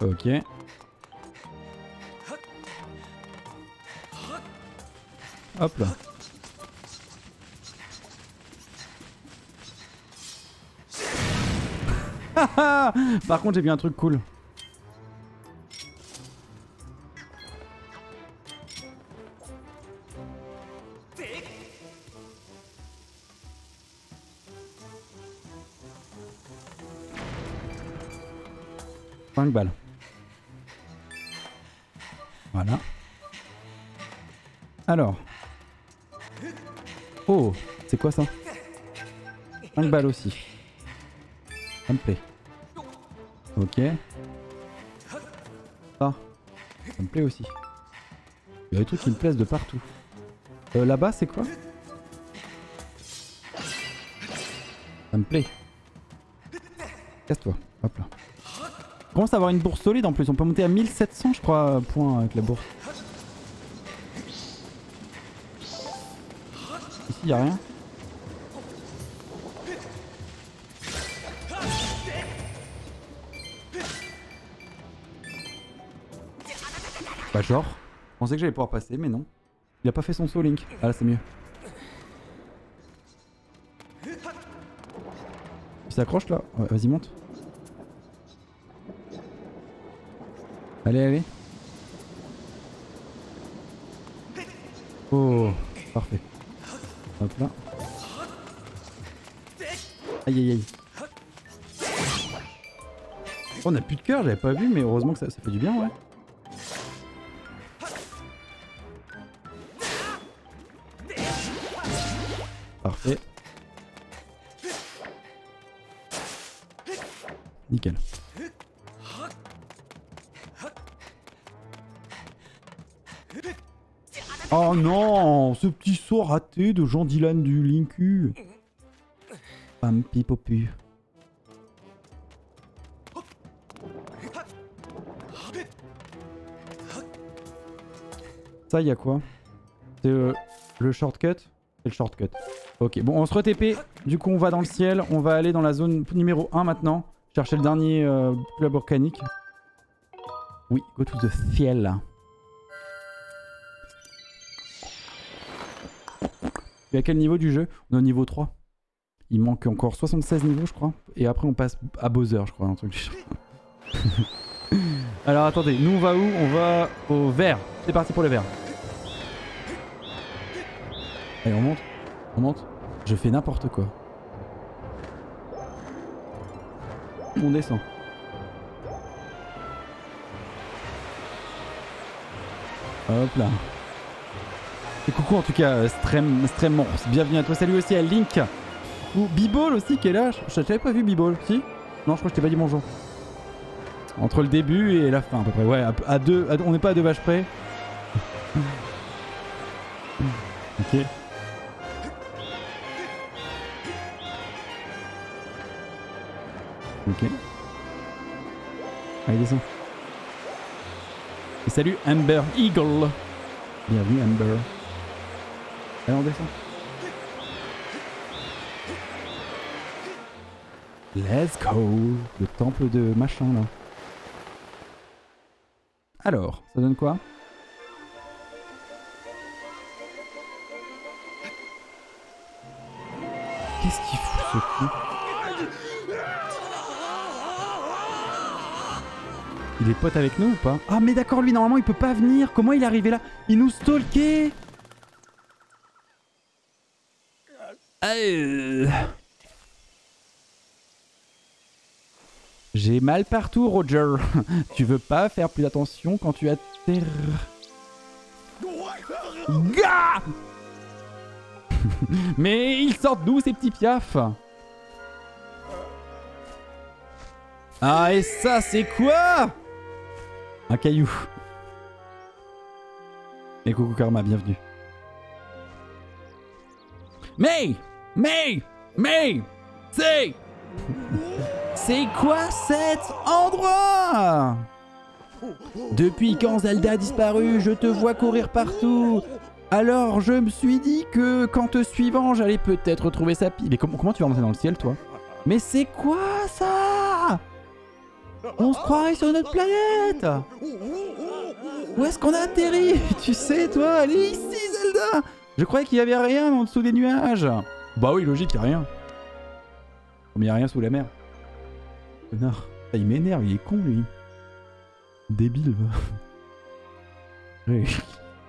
Ok. Hop là. Par contre j'ai vu un truc cool. 5 balles. Voilà. Alors. Oh, c'est quoi ça? 5 balles aussi. Ça me plaît. Ok. Ça. Ça me plaît aussi. Il y a des trucs qui me plaisent de partout. Là-bas, c'est quoi? Ça me plaît. Casse-toi. Hop là. On commence à avoir une bourse solide en plus. On peut monter à 1700, je crois, points avec la bourse. Ici, il n'y a rien. Bah genre, je pensais que j'allais pouvoir passer mais non. Il a pas fait son saut Link. Ah là c'est mieux. Il s'accroche là. Ouais, vas-y monte. Allez allez. Oh parfait. Hop là. Aïe aïe aïe. Oh, on a plus de cœur, j'avais pas vu mais heureusement que ça fait du bien ouais. Parfait. Nickel. Oh non, ce petit saut raté de Jean Dylan du Linku. Pam pipopu. Ça y a quoi? C'est le shortcut. C'est le shortcut. Ok, bon on se re-TP, du coup on va dans le ciel, on va aller dans la zone numéro 1 maintenant, chercher le dernier club volcanique. Oui, go to the ciel. Et à quel niveau du jeu? On est au niveau 3. Il manque encore 76 niveaux je crois, et après on passe à Bowser je crois, un truc du genre. Alors attendez, nous on va où? On va au vert, c'est parti pour le vert. Allez on monte, on monte. Je fais n'importe quoi. On descend. Hop là. Et coucou en tout cas, Stremmons. Bienvenue à toi. Salut aussi à Link. Ou Bibol aussi qui est là. Je t'avais pas vu Bibol, si? Non, je crois que je t'ai pas dit bonjour. Entre le début et la fin à peu près. Ouais, à deux, on n'est pas à deux vaches près. Ok. Ok. Allez, descend. Et salut Amber Eagle. Bienvenue Amber. Allez, on descend. Let's go. Le temple de machin, là. Alors, ça donne quoi? Qu'est-ce qu'il fout ce coup? Il est pote avec nous ou pas? Ah mais d'accord, lui normalement il peut pas venir. Comment il est arrivé là? Il nous stalkait. J'ai mal partout Roger. Tu veux pas faire plus attention quand tu atterres? Gah. Mais ils sortent d'où ces petits piafs? Ah et ça c'est quoi? Un caillou. Et coucou Karma, bienvenue. Mais c'est... C'est quoi cet endroit? Depuis quand Zelda a disparu, je te vois courir partout. Alors je me suis dit que quand te suivant, j'allais peut-être retrouver sa pile. Mais comment tu vas monter dans le ciel toi? Mais c'est quoi ça? On se croirait sur notre planète! Où est-ce qu'on a atterri? Tu sais, toi, allez ici, Zelda! Je croyais qu'il y avait rien en dessous des nuages! Bah oui, logique, il n'y a rien. Comme il n'y a rien sous la mer. Connard. Ah, il m'énerve, il est con, lui. Débile, va.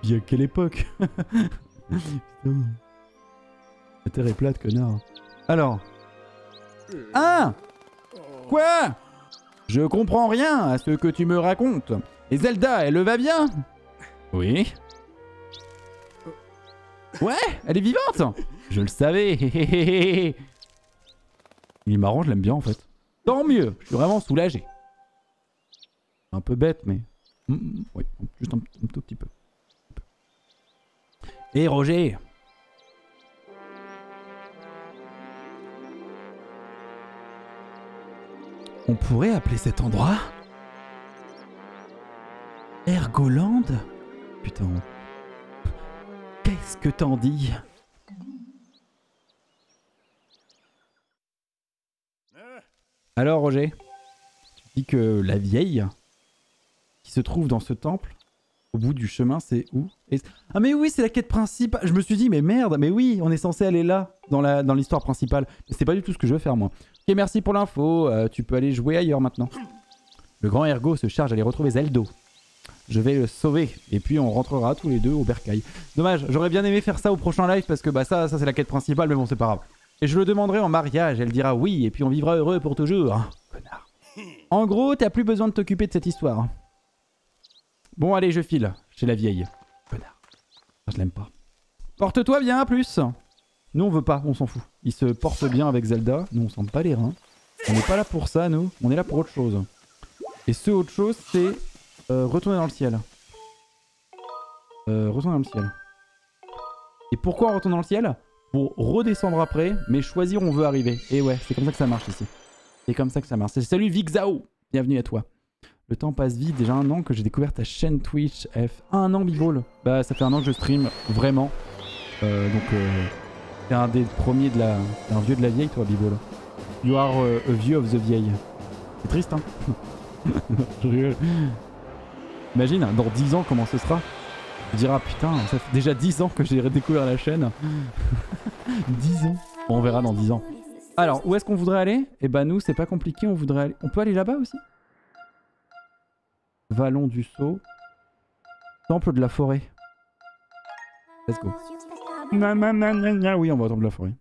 Il y a quelle époque? Putain. La terre est plate, connard. Alors. Hein? Quoi? Je comprends rien à ce que tu me racontes. Et Zelda, elle va bien? Oui. Ouais, elle est vivante. Je le savais. Il est marrant, je l'aime bien en fait. Tant mieux, je suis vraiment soulagé. Un peu bête, mais... oui, juste un tout petit peu. Et Roger. On pourrait appeler cet endroit Ergoland? Putain. Qu'est-ce que t'en dis? Alors Roger, tu dis que la vieille qui se trouve dans ce temple, au bout du chemin, c'est où? Ah mais oui, c'est la quête principale. Je me suis dit mais merde, mais oui, on est censé aller là, dans l'histoire principale. Mais c'est pas du tout ce que je veux faire moi. Ok, merci pour l'info, tu peux aller jouer ailleurs maintenant. Le grand Ergo se charge d'aller retrouver Zeldo. Je vais le sauver et puis on rentrera tous les deux au bercail. Dommage, j'aurais bien aimé faire ça au prochain live parce que bah ça c'est la quête principale, mais bon c'est pas grave. Et je le demanderai en mariage, elle dira oui et puis on vivra heureux pour toujours. Hein, connard. En gros, t'as plus besoin de t'occuper de cette histoire. Bon allez, je file chez la vieille. Connard. Je l'aime pas. Porte-toi bien à plus. Nous on veut pas, on s'en fout. Il se porte bien avec Zelda, nous on s'en bat les reins. On n'est pas là pour ça nous, on est là pour autre chose. Et ce autre chose c'est... retourner dans le ciel. Retourner dans le ciel. Et pourquoi on retourne dans le ciel? Pour redescendre après, mais choisir où on veut arriver. Et ouais, c'est comme ça que ça marche ici. C'est comme ça que ça marche. Salut Vixao, bienvenue à toi. Le temps passe vite, déjà 1 an que j'ai découvert ta chaîne Twitch F. 1 an Biball. Bah ça fait 1 an que je stream, vraiment. Donc t'es un des premiers de la... T'es un vieux de la vieille toi Biball. You are a vieux of the vieille. C'est triste hein. Je rigole. Imagine, dans 10 ans, comment ce sera? Tu diras, putain, ça fait déjà 10 ans que j'ai redécouvert la chaîne. 10 ans. Bon, on verra dans 10 ans. Alors, où est-ce qu'on voudrait aller? Eh ben, nous, c'est pas compliqué, on voudrait aller... On peut aller là-bas aussi? Vallon du Sceau. Temple de la forêt. Let's go. Oui, on va au temple de la forêt.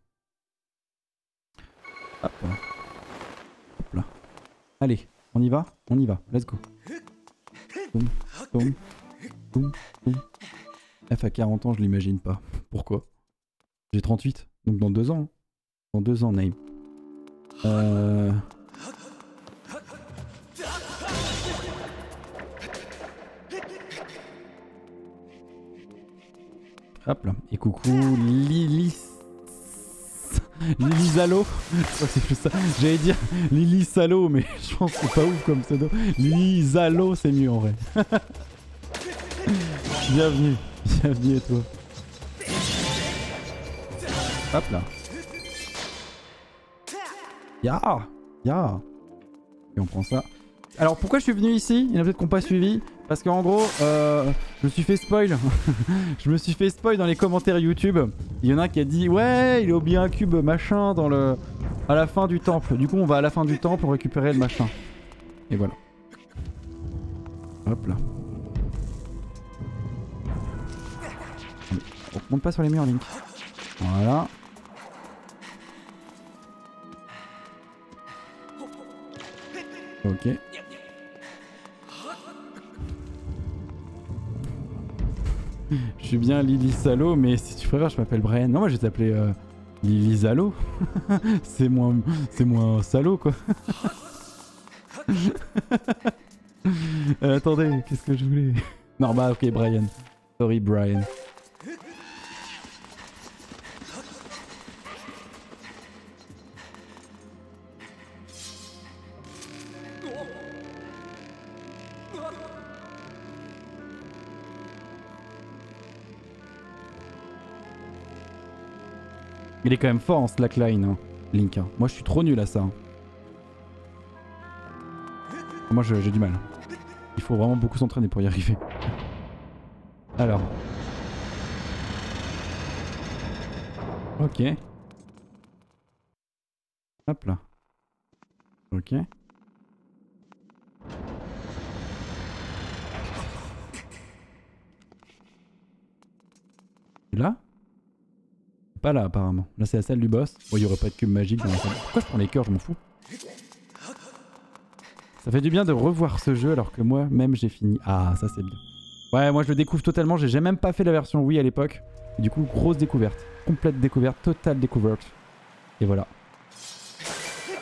Hop là. Hop là. Allez, on y va? On y va. Let's go. Boum, boum, boum, boum. F à 40 ans, je l'imagine pas. Pourquoi? J'ai 38, donc dans 2 ans. Dans 2 ans, Naïm. Hop là. Et coucou, Lilis. Lily Salo, c'est plus ça. J'allais dire Lily Salo, mais je pense que c'est pas ouf comme pseudo. Lily Salo, c'est mieux en vrai. Bienvenue, bienvenue à toi. Hop là. Ya, yeah, ya. Yeah. Et on prend ça. Alors pourquoi je suis venu ici? Il y en a peut-être qui n'ont pas suivi. Parce qu'en gros, je me suis fait spoil. Je me suis fait spoil dans les commentaires YouTube. Il y en a un qui a dit ouais, il a oublié un cube machin dans le... à la fin du temple. Du coup, on va à la fin du temple pour récupérer le machin. Et voilà. Hop là. On monte pas sur les murs, Link. Voilà. Ok. Je suis bien Lily Salo, mais si tu préfères, je m'appelle Brian. Non, moi je vais t'appeler Lily Salo. C'est moins salaud, quoi. Attendez, qu'est-ce que je voulais? Non, bah ok, Brian. Sorry, Brian. Il est quand même fort en slackline, hein, Link. Moi, je suis trop nul à ça. Moi, j'ai du mal. Il faut vraiment beaucoup s'entraîner pour y arriver. Alors. Ok. Hop là. Ok. Et là ? Pas là apparemment. Là c'est la salle du boss. Bon, il y aurait pas de cube magique dans la salle. Pourquoi je prends les cœurs, je m'en fous. Ça fait du bien de revoir ce jeu alors que moi-même j'ai fini. Ah, ça c'est bien. Ouais, moi je le découvre totalement. J'ai même pas fait la version Wii à l'époque. Du coup, grosse découverte. Complète découverte, totale découverte. Et voilà.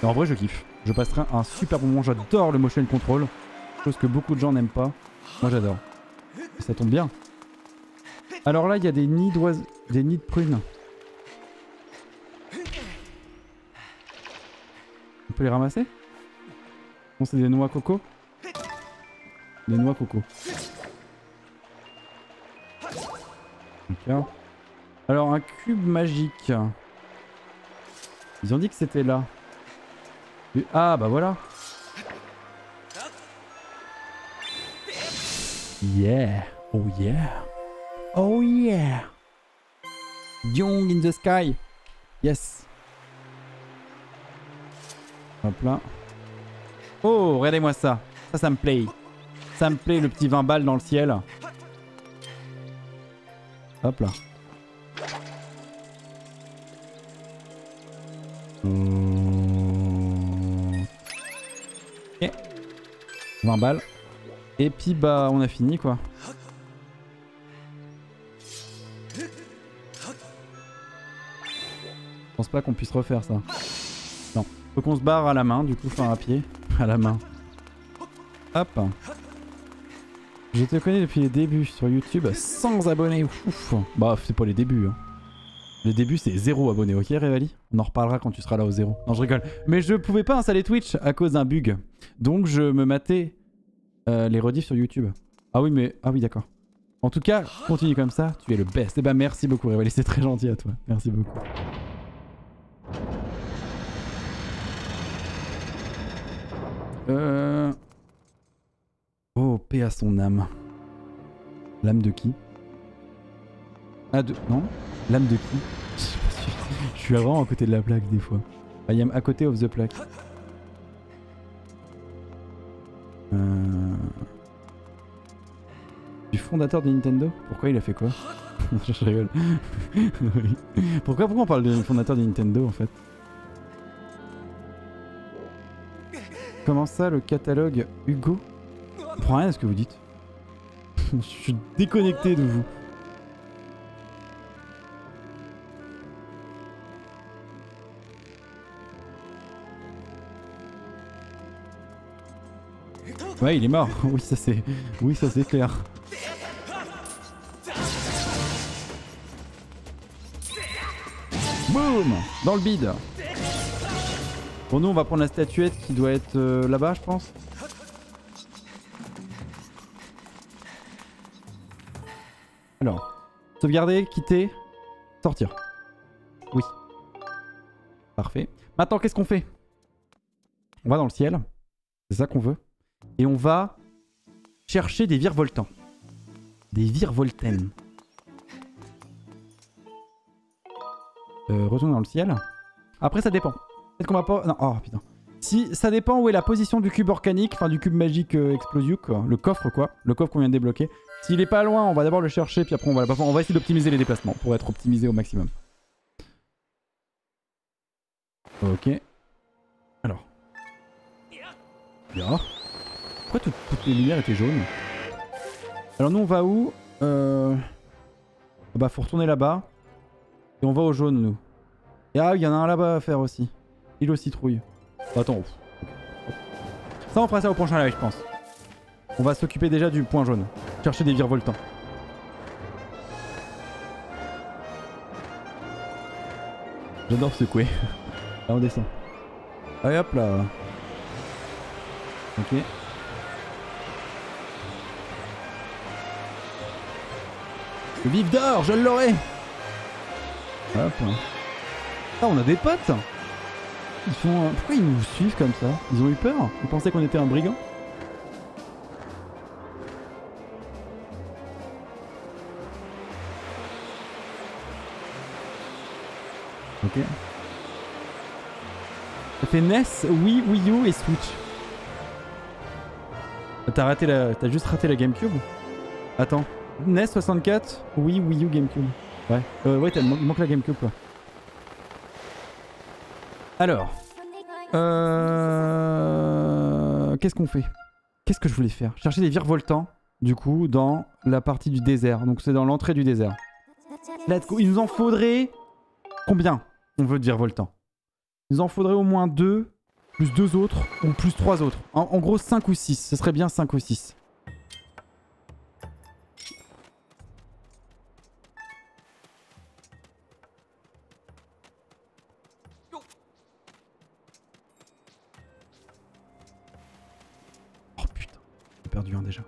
Et en vrai, je kiffe. Je passerai un super bon moment. J'adore le motion control. Chose que beaucoup de gens n'aiment pas. Moi, j'adore. Et ça tombe bien. Alors là, il y a des nids d'oiseaux, des nids de prunes. On peut les ramasser? Bon, c'est des noix coco. Des noix coco. Okay. Alors, un cube magique. Ils ont dit que c'était là. Ah, bah voilà. Yeah. Oh yeah. Oh yeah. Young in the sky. Yes. Hop là. Oh, regardez-moi ça. Ça, ça me plaît. Ça me plaît, le petit 20 balles dans le ciel. Hop là. Ok. 20 balles. Et puis bah on a fini quoi. Je pense pas qu'on puisse refaire ça. Non. Faut qu'on se barre à la main du coup, enfin à pied. À la main. Hop. Je te connais depuis les débuts sur YouTube, 100 abonnés, ouf. Bah c'est pas les débuts hein. Les débuts c'est 0 abonnés, ok Révali? On en reparlera quand tu seras là au 0. Non je rigole. Mais je pouvais pas installer Twitch à cause d'un bug. Donc je me matais les rediffs sur YouTube. Ah oui mais... Ah oui d'accord. En tout cas, continue comme ça, tu es le best. Et bah merci beaucoup Révali, c'est très gentil à toi. Merci beaucoup. Oh, paix à son âme. L'âme de qui? Ah, de... Non? L'âme de qui? Je suis vraiment à côté de la plaque, des fois. I am à côté of the plaque. Du fondateur de Nintendo? Pourquoi il a fait quoi? Je rigole. Pourquoi on parle de fondateur de Nintendo, en fait? Comment ça, le catalogue Hugo? Je comprends rien à ce que vous dites. Je suis déconnecté de vous. Ouais, il est mort. Oui, ça c'est clair. Boum! Dans le bide. Bon, nous, on va prendre la statuette qui doit être là-bas, je pense. Alors, sauvegarder, quitter, sortir. Oui. Parfait. Maintenant, qu'est-ce qu'on fait? On va dans le ciel. C'est ça qu'on veut. Et on va chercher des virevoltants. Des virevoltaines. Retourner dans le ciel. Après, ça dépend. Peut-être qu'on va pas... Non, oh putain. Si, ça dépend où est la position du cube organique, enfin du cube magique explosion, quoi. Le coffre, quoi. Le coffre qu'on vient de débloquer. S'il est pas loin, on va d'abord le chercher, puis après on va essayer d'optimiser les déplacements pour être optimisé au maximum. Ok. Alors. Bien. Pourquoi toutes les lumières étaient jaunes? Alors nous on va où? Bah faut retourner là-bas. Et on va au jaune nous. Et ah il y en a un là-bas à faire aussi. Île aux citrouilles. Attends. Ouf. Ça on fera ça au prochain live je pense. On va s'occuper déjà du point jaune. Chercher des virevoltants. J'adore secouer. Là on descend. Allez hop là. Ok. Le vif d'or, je l'aurai. Hop. Ah on a des potes. Ils font... Pourquoi ils nous suivent comme ça? Ils ont eu peur? Ils pensaient qu'on était un brigand? Ok. Ça fait NES, Wii, Wii U et Switch. T'as juste raté la GameCube? Attends. NES 64, Wii, Wii U, GameCube. Ouais. Ouais, t'as manque la GameCube quoi. Alors. Qu'est-ce qu'on fait? Qu'est-ce que je voulais faire? Chercher des virevoltants, du coup, dans la partie du désert. Donc c'est dans l'entrée du désert. Let's go. Il nous en faudrait... Combien on veut de virevoltants? Il nous en faudrait au moins 2, plus 2 autres, ou plus 3 autres. En gros, 5 ou 6. Ce serait bien 5 ou 6. Perdu un déjà.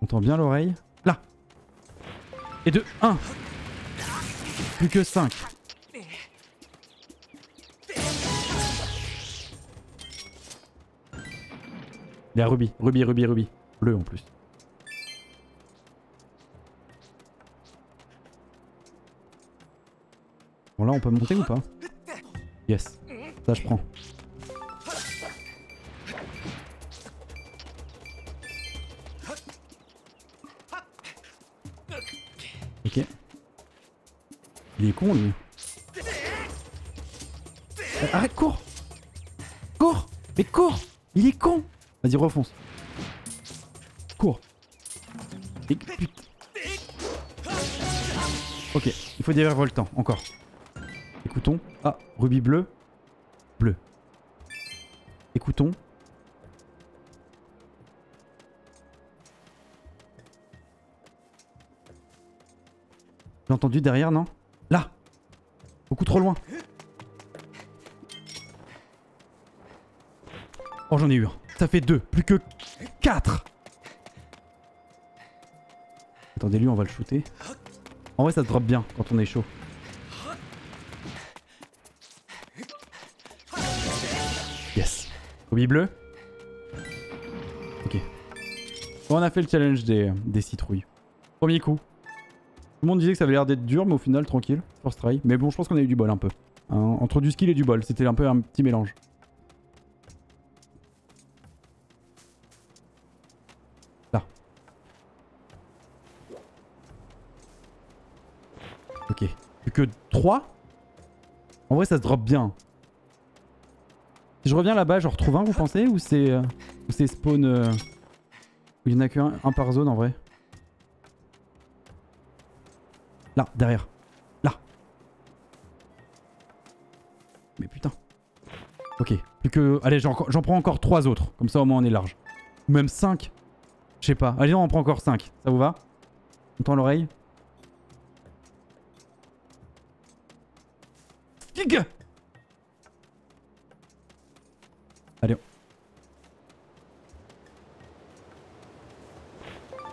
On entend bien l'oreille. Là. Et de 1. Plus que 5. Il y a rubis. Bleu en plus. Bon là on peut monter ou pas? Yes, ça je prends. Ok. Il est con lui. Arrête, cours! Cours! Mais cours! Il est con! Vas-y refonce. Cours. Et... Ok, il faut des virevoltants, encore. Écoutons. Ah, rubis bleu. Bleu. Écoutons. J'ai entendu derrière, non? Là! Beaucoup trop loin. Oh, j'en ai eu un. Ça fait 2. Plus que 4. Attendez, lui, on va le shooter. En vrai, ça drop bien quand on est chaud. Rubis bleu. Ok. Bon, on a fait le challenge des citrouilles. Premier coup. Tout le monde disait que ça avait l'air d'être dur, mais au final, tranquille. First try. Mais bon, je pense qu'on a eu du bol un peu. Hein, entre du skill et du bol, c'était un peu un petit mélange. Là. Ok. Plus que 3. En vrai, ça se drop bien. Si je reviens là-bas, j'en retrouve un, vous pensez? Ou c'est spawn... où il n'y en a qu'un par zone en vrai? Là, derrière. Là. Mais putain. Ok, plus que... Allez, j'en prends encore 3 autres. Comme ça au moins on est large. Ou même 5. Je sais pas. Allez, on en prend encore 5. Ça vous va? On tend l'oreille. Kiko! Allez.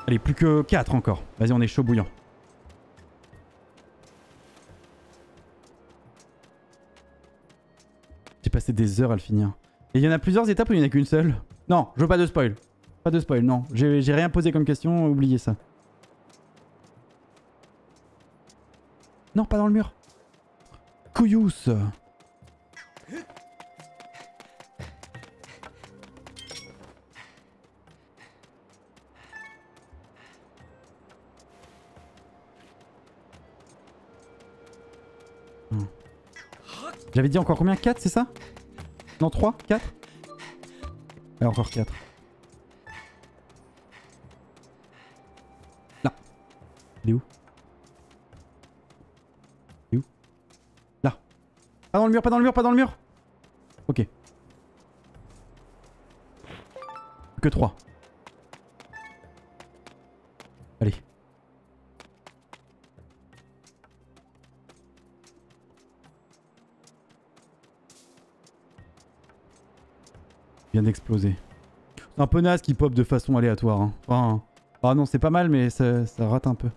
Allez, plus que 4 encore. Vas-y, on est chaud bouillant. J'ai passé des heures à le finir. Et il y en a plusieurs étapes ou il n'y en a qu'une seule? Non, je veux pas de spoil. Pas de spoil, non. J'ai rien posé comme question, oubliez ça. Non, pas dans le mur. Couillous. J'avais dit encore combien? 4, c'est ça? Non, 3? 4? Allez, encore 4. Là. Il est où? Il est où? Là. Pas dans le mur, pas dans le mur, pas dans le mur! Ok. Que 3. Allez. D'exploser. C'est un peu naze qui pop de façon aléatoire. Hein. Enfin, ah non, c'est pas mal, mais ça rate un peu.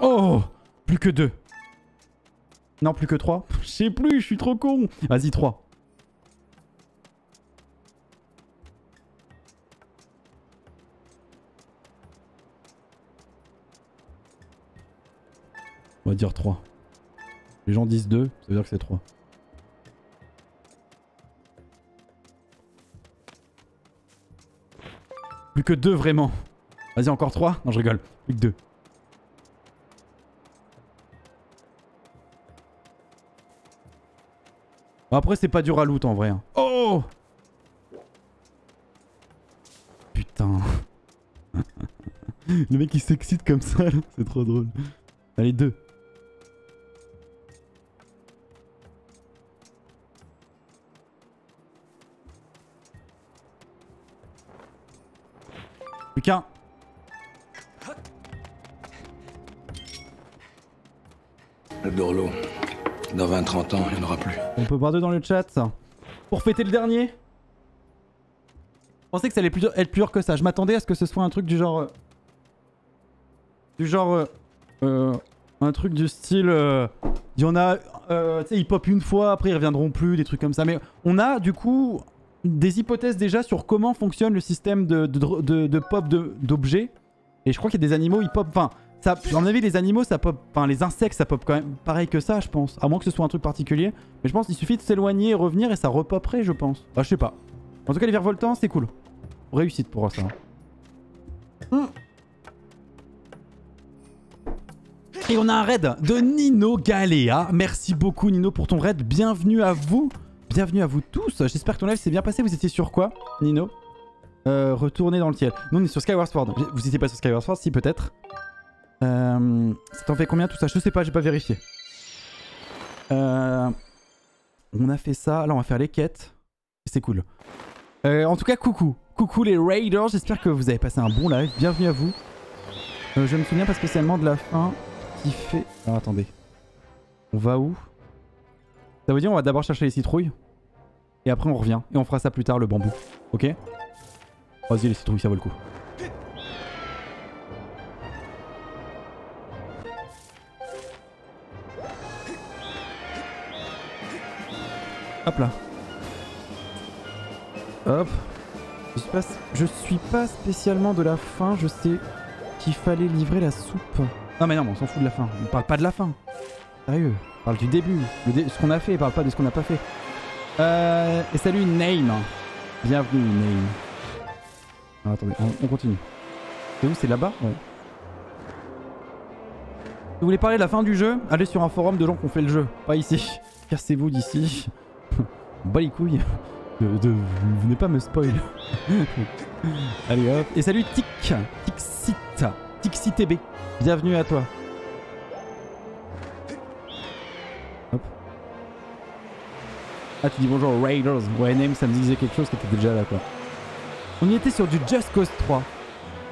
Oh! Plus que 2. Non, plus que 3. Je sais plus, je suis trop con. Vas-y, 3. On va dire 3. Les gens disent 2, ça veut dire que c'est 3. Plus que 2 vraiment. Vas-y encore 3. Non je rigole, plus que 2. Bon, après c'est pas dur à loot en vrai. Oh putain. Le mec il s'excite comme ça là, c'est trop drôle. Allez 2. Plus qu'un. Le dorlo, dans 20-30 ans, il n'y en aura plus. On peut boire deux dans le chat, ça. Pour fêter le dernier. Je pensais que ça allait être plus dur que ça. Je m'attendais à ce que ce soit un truc du genre... un truc du style... il y en a... tu sais, ils pop une fois, après ils reviendront plus, des trucs comme ça. Mais on a, du coup... des hypothèses déjà sur comment fonctionne le système de pop d'objets. Et je crois qu'il y a des animaux, ils pop... Enfin, à mon avis, les animaux, ça pop... Enfin, les insectes, ça pop quand même pareil que ça, je pense. À moins que ce soit un truc particulier. Mais je pense qu'il suffit de s'éloigner et revenir et ça repoperait, je pense. Bah, je sais pas. En tout cas, les virevoltants, c'est cool. Réussite pour ça. Et on a un raid de Nino Galea. Merci beaucoup, Nino, pour ton raid. Bienvenue à vous. Bienvenue à vous tous, j'espère que ton live s'est bien passé. Vous étiez sur quoi, Nino? Retourner dans le ciel. Nous on est sur Skyward Sword. Vous étiez pas sur Skyward Sword, si peut-être. Ça t'en fait combien tout ça? Je sais pas, j'ai pas vérifié. On a fait ça, là on va faire les quêtes. C'est cool. En tout cas, coucou. Coucou les Raiders, j'espère que vous avez passé un bon live. Bienvenue à vous. Je me souviens pas spécialement de la fin qui fait... Alors attendez. On va où? Ça veut dire on va d'abord chercher les citrouilles. Et après on revient. Et on fera ça plus tard le bambou. Ok? Vas-y les citrouilles ça vaut le coup. Hop là. Hop. Je suis pas spécialement de la faim. Je sais qu'il fallait livrer la soupe. Non mais non on s'en fout de la faim. On parle pas de la faim. Sérieux, on parle du début, ce qu'on a fait, on parle pas de ce qu'on n'a pas fait. Et salut Name. Bienvenue Name. Ah, attendez, on continue. C'est où? C'est là-bas? Ouais. Si vous voulez parler de la fin du jeu, allez sur un forum de gens qui ont fait le jeu. Pas ici. Cassez-vous d'ici. Bah les couilles. Venez pas me spoil. Allez hop. Et salut Tic. Tixit TB. Bienvenue à toi. Ah tu dis bonjour Raiders, ouais Name ça me disait quelque chose qui était déjà là quoi. On y était sur du Just Cause 3.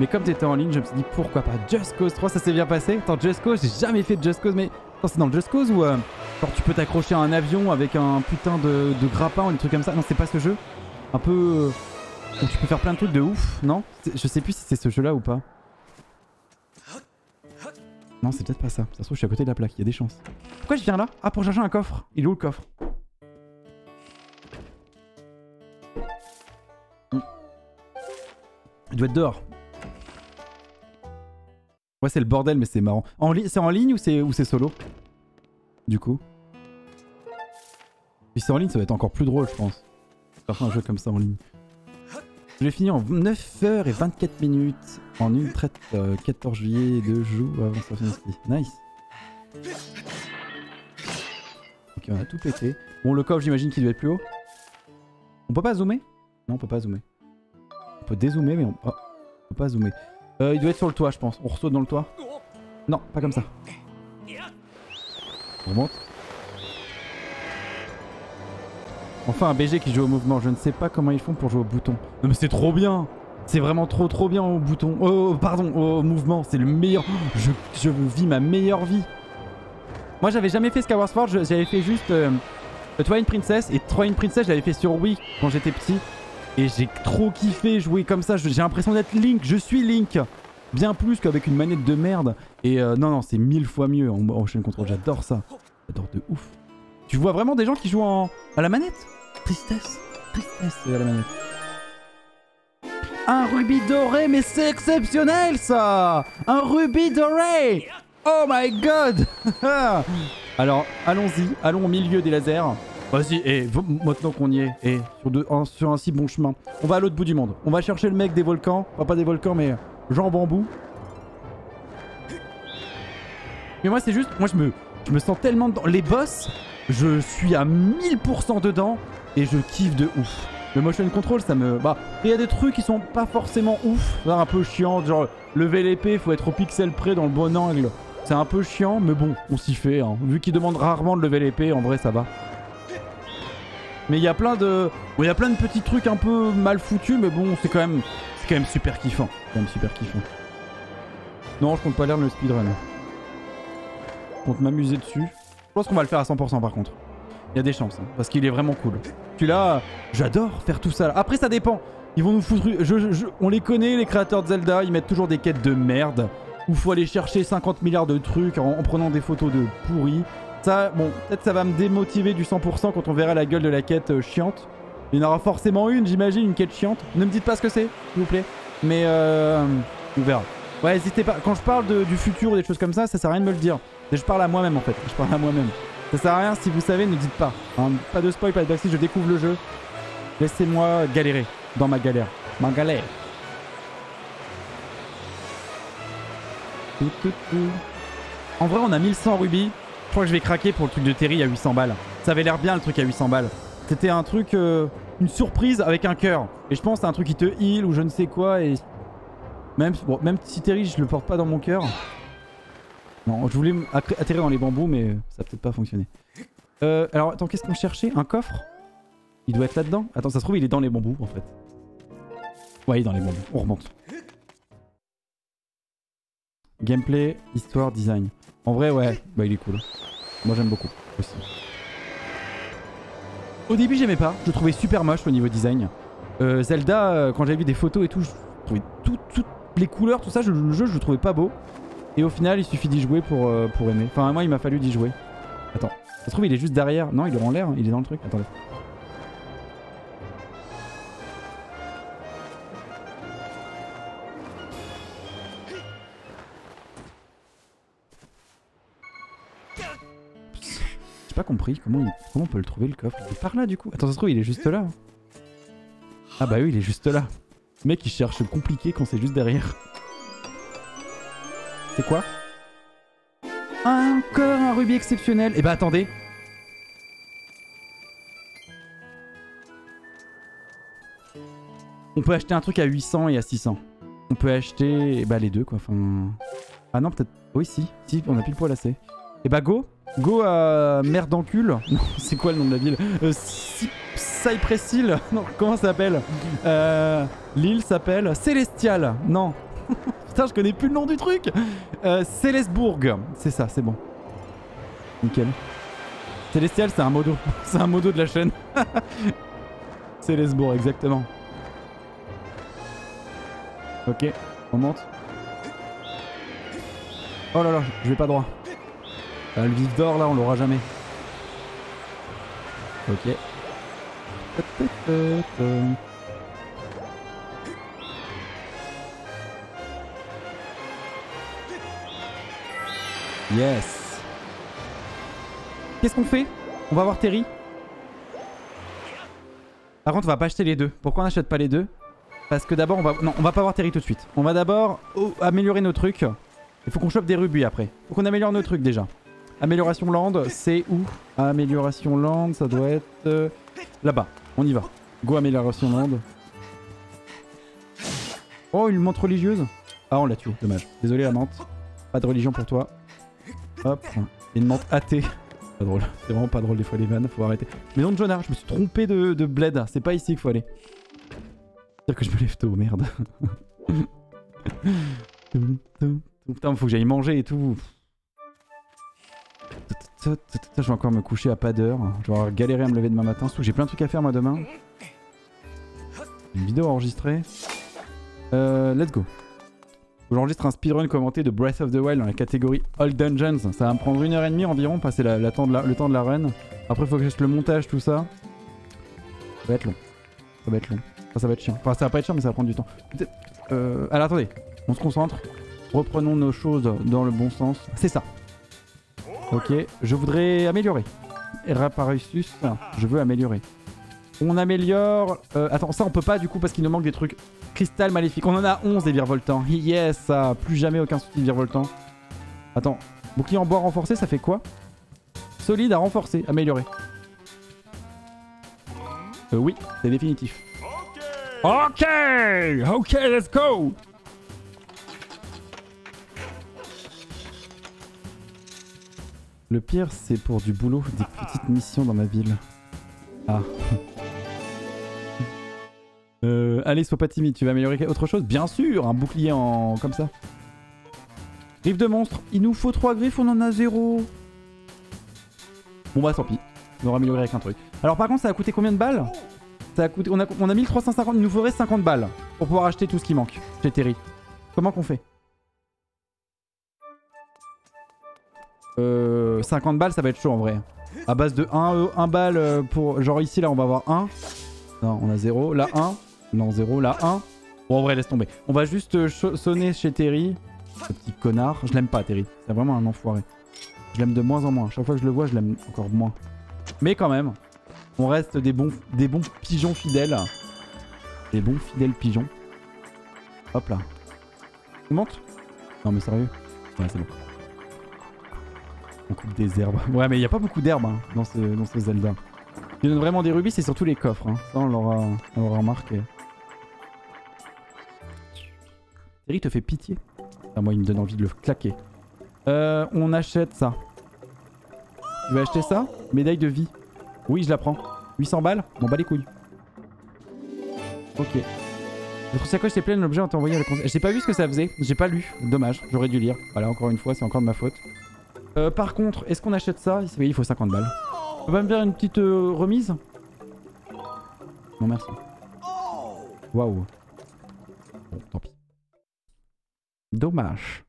Mais comme t'étais en ligne je me suis dit pourquoi pas Just Cause 3, ça s'est bien passé. Attends Just Cause, j'ai jamais fait de Just Cause mais... Attends c'est dans le Just Cause ou genre tu peux t'accrocher à un avion avec un putain de grappin ou des trucs comme ça. Non c'est pas ce jeu. Un peu... où tu peux faire plein de trucs de ouf, non? Je sais plus si c'est ce jeu là ou pas. Non c'est peut-être pas ça, ça se trouve je suis à côté de la plaque, il y a des chances. Pourquoi je viens là? Ah pour chercher un coffre. Il est où le coffre? Il doit être dehors. Ouais c'est le bordel mais c'est marrant. C'est en ligne ou c'est solo? Du coup. Si c'est en ligne ça va être encore plus drôle je pense. Faire un jeu comme ça en ligne. Je l'ai fini en 9h24 en une traite 14 juillet 2 jours avant sa finissée. Nice. Ok on a tout pété. Bon le coffre j'imagine qu'il doit être plus haut. On peut pas zoomer? Non on peut pas zoomer. On peut dézoomer mais on... Oh, on peut pas zoomer. Il doit être sur le toit je pense. On ressaute dans le toit. Non, pas comme ça. On remonte. Enfin un BG qui joue au mouvement. Je ne sais pas comment ils font pour jouer au bouton. Non mais c'est trop bien. C'est vraiment trop bien au bouton. Oh pardon, au mouvement. C'est le meilleur. Je vis ma meilleure vie. Moi j'avais jamais fait Skyward Sword. J'avais fait juste Twilight Princess. Et Twilight Princess j'avais fait sur Wii quand j'étais petit. Et j'ai trop kiffé jouer comme ça, j'ai l'impression d'être Link, je suis Link. Bien plus qu'avec une manette de merde. Et non, c'est 1000 fois mieux en motion control, j'adore ça. J'adore de ouf. Tu vois vraiment des gens qui jouent à la manette? Tristesse à la manette. Un rubis doré, mais c'est exceptionnel ça. Un rubis doré. Oh my god. Alors, allons-y, allons au milieu des lasers. Vas-y, et maintenant qu'on y est, et sur un si bon chemin, on va à l'autre bout du monde. On va chercher le mec des volcans, enfin pas des volcans, mais Jean Bambou. Mais moi c'est juste, moi je me sens tellement dedans. Les boss, je suis à 1000% dedans et je kiffe de ouf. Le motion control, ça me... Bah, il y a des trucs qui sont pas forcément ouf, un peu chiant, genre lever l'épée, faut être au pixel près dans le bon angle. C'est un peu chiant, mais bon, on s'y fait, hein. Vu qu'ils demandent rarement de lever l'épée, en vrai ça va. Mais il y a plein de petits trucs un peu mal foutus, mais bon, c'est quand même super kiffant. Non, je compte pas l'air le speedrun. Je compte m'amuser dessus. Je pense qu'on va le faire à 100% par contre. Il y a des chances, hein, parce qu'il est vraiment cool. Celui-là, j'adore faire tout ça. Là. Après, ça dépend. Ils vont nous foutre... on les connaît, les créateurs de Zelda, ils mettent toujours des quêtes de merde, où faut aller chercher 50 milliards de trucs en prenant des photos de pourris. Ça, bon, peut-être ça va me démotiver du 100% quand on verra la gueule de la quête chiante. Il y en aura forcément une, j'imagine, une quête chiante. Ne me dites pas ce que c'est, s'il vous plaît. Mais on verra. Ouais, n'hésitez pas. Quand je parle du futur ou des choses comme ça, ça sert à rien de me le dire. Je parle à moi-même, en fait. Je parle à moi-même. Ça sert à rien, si vous savez, ne dites pas. Hein, pas de spoil, pas de backseat, je découvre le jeu. Laissez-moi galérer dans ma galère. Ma galère. En vrai, on a 1100 rubis. Je crois que je vais craquer pour le truc de Terry à 800 balles. Ça avait l'air bien le truc à 800 balles. C'était un truc, une surprise avec un cœur. Et je pense que c'est un truc qui te heal ou je ne sais quoi. Et même si Terry, je le porte pas dans mon cœur. Non, je voulais atterrir dans les bambous, mais ça a peut-être pas fonctionné. Alors attends, qu'est-ce qu'on cherchait? Un coffre? Il doit être là-dedans. Attends, ça se trouve, il est dans les bambous en fait. Ouais, il est dans les bambous. On remonte. Gameplay, histoire, design. En vrai, ouais, bah il est cool. Moi j'aime beaucoup aussi. Au début, j'aimais pas. Je trouvais super moche au niveau design. Zelda, quand j'avais vu des photos et tout, je trouvais toutes les couleurs, tout ça, le jeu, je le trouvais pas beau. Et au final, il suffit d'y jouer pour aimer. Enfin, moi, il m'a fallu d'y jouer. Attends, ça se trouve, il est juste derrière. Non, il est en l'air, hein. Il est dans le truc. Attendez. J'ai pas compris comment on peut le trouver le coffre. Il est par là du coup. Attends, ça se trouve il est juste là. Ah bah oui, il est juste là. Le mec il cherche compliqué quand c'est juste derrière. C'est quoi? Encore un rubis exceptionnel. Eh bah attendez. On peut acheter un truc à 800 et à 600. On peut acheter bah les deux quoi. Enfin... Ah non peut-être... Oui si. Si on a pile poil assez. Eh bah go. Go à Mère d'Ancule. Non, c'est quoi le nom de la ville? Cypress Hill. Non, comment ça s'appelle? L'île s'appelle Célestial. Non. Putain, je connais plus le nom du truc. Célesbourg. C'est ça, c'est bon. Nickel. Célestial, c'est un modo. C'est un modo de la chaîne. Célesbourg, exactement. Ok, on monte. Oh là là, je vais pas droit. Le vif d'or là on l'aura jamais. Ok. Yes. Qu'est-ce qu'on fait? On va voir Terry. Par contre on va pas acheter les deux. Pourquoi on n'achète pas les deux? Parce que d'abord on va... Non, on va pas voir Terry tout de suite. On va d'abord améliorer nos trucs. Il faut qu'on chope des rubis après. Faut qu'on améliore nos trucs déjà. Amélioration land, c'est où? Amélioration land, ça doit être là-bas. On y va. Go amélioration land. Oh, une menthe religieuse. Ah, on l'a tué, dommage. Désolé la menthe. Pas de religion pour toi. Hop. Et une menthe athée. Pas drôle. C'est vraiment pas drôle des fois les vannes, faut arrêter. Mais non, Jonah, je me suis trompé de bled. C'est pas ici qu'il faut aller. C'est-à-dire que je me lève tôt, merde. Putain, faut que j'aille manger et tout. Je vais encore me coucher à pas d'heure. Je vais galérer à me lever demain matin. Surtout que j'ai plein de trucs à faire moi demain. Une vidéo enregistrée. Let's go. J'enregistre un speedrun commenté de Breath of the Wild dans la catégorie All Dungeons. Ça va me prendre 1h30 environ, passer le temps de la run. Après, il faut que je fasse le montage, tout ça. Ça va être long. Ça va être long. Enfin, ça va être chiant. Enfin, ça va pas être chiant, mais ça va prendre du temps. Alors attendez, on se concentre. Reprenons nos choses dans le bon sens. C'est ça. Ok, je voudrais améliorer. Raparusus, je veux améliorer. On améliore... attends, ça on peut pas du coup parce qu'il nous manque des trucs. Cristal maléfique, on en a 11 des virevoltants. Yes, plus jamais aucun souci de virevoltant. Attends, bouclier en bois renforcé, ça fait quoi? Solide à renforcer, améliorer. Oui, c'est définitif. Ok, ok, let's go. Le pire, c'est pour du boulot, des petites missions dans ma ville. Ah. Allez, sois pas timide, tu vas améliorer autre chose? Bien sûr, un bouclier en... comme ça. Griffes de monstre, il nous faut 3 griffes, on en a 0. Bon bah tant pis, on aura amélioré avec un truc. Alors par contre, ça a coûté combien de balles? Ça a coûté... on a 1350, il nous faudrait 50 balles pour pouvoir acheter tout ce qui manque chez Terry. Comment qu'on fait? 50 balles, ça va être chaud en vrai. À base de 1 balle pour... Genre ici, là, on va avoir 1. Non, on a 0. Là, 1. Non, 0. Là, 1. Bon, en vrai, laisse tomber. On va juste sonner chez Terry. Ce petit connard. Je l'aime pas, Terry. C'est vraiment un enfoiré. Je l'aime de moins en moins. Chaque fois que je le vois, je l'aime encore moins. Mais quand même, on reste des bons pigeons fidèles. Des bons fidèles pigeons. Hop là. On monte? Non, mais sérieux? Ouais, c'est bon. On coupe des herbes. Ouais, mais il n'y a pas beaucoup d'herbes hein, dans ce Zelda. Ils donnent vraiment des rubis, c'est surtout les coffres. Hein. Ça, on l'aura remarqué. Terry te fait pitié. Ah, moi, il me donne envie de le claquer. On achète ça. Je vais acheter ça. Médaille de vie. Oui, je la prends. 800 balles. Bon, bah les couilles. Ok. Votre sacoche est pleine, l'objet on t'a envoyé à la conseil. J'ai pas vu ce que ça faisait. J'ai pas lu. Dommage. J'aurais dû lire. Voilà, encore une fois, c'est encore de ma faute. Par contre, est-ce qu'on achète ça? Oui, il faut 50 balles. On va me faire une petite remise? Non, merci. Waouh. Bon, tant pis. Dommage.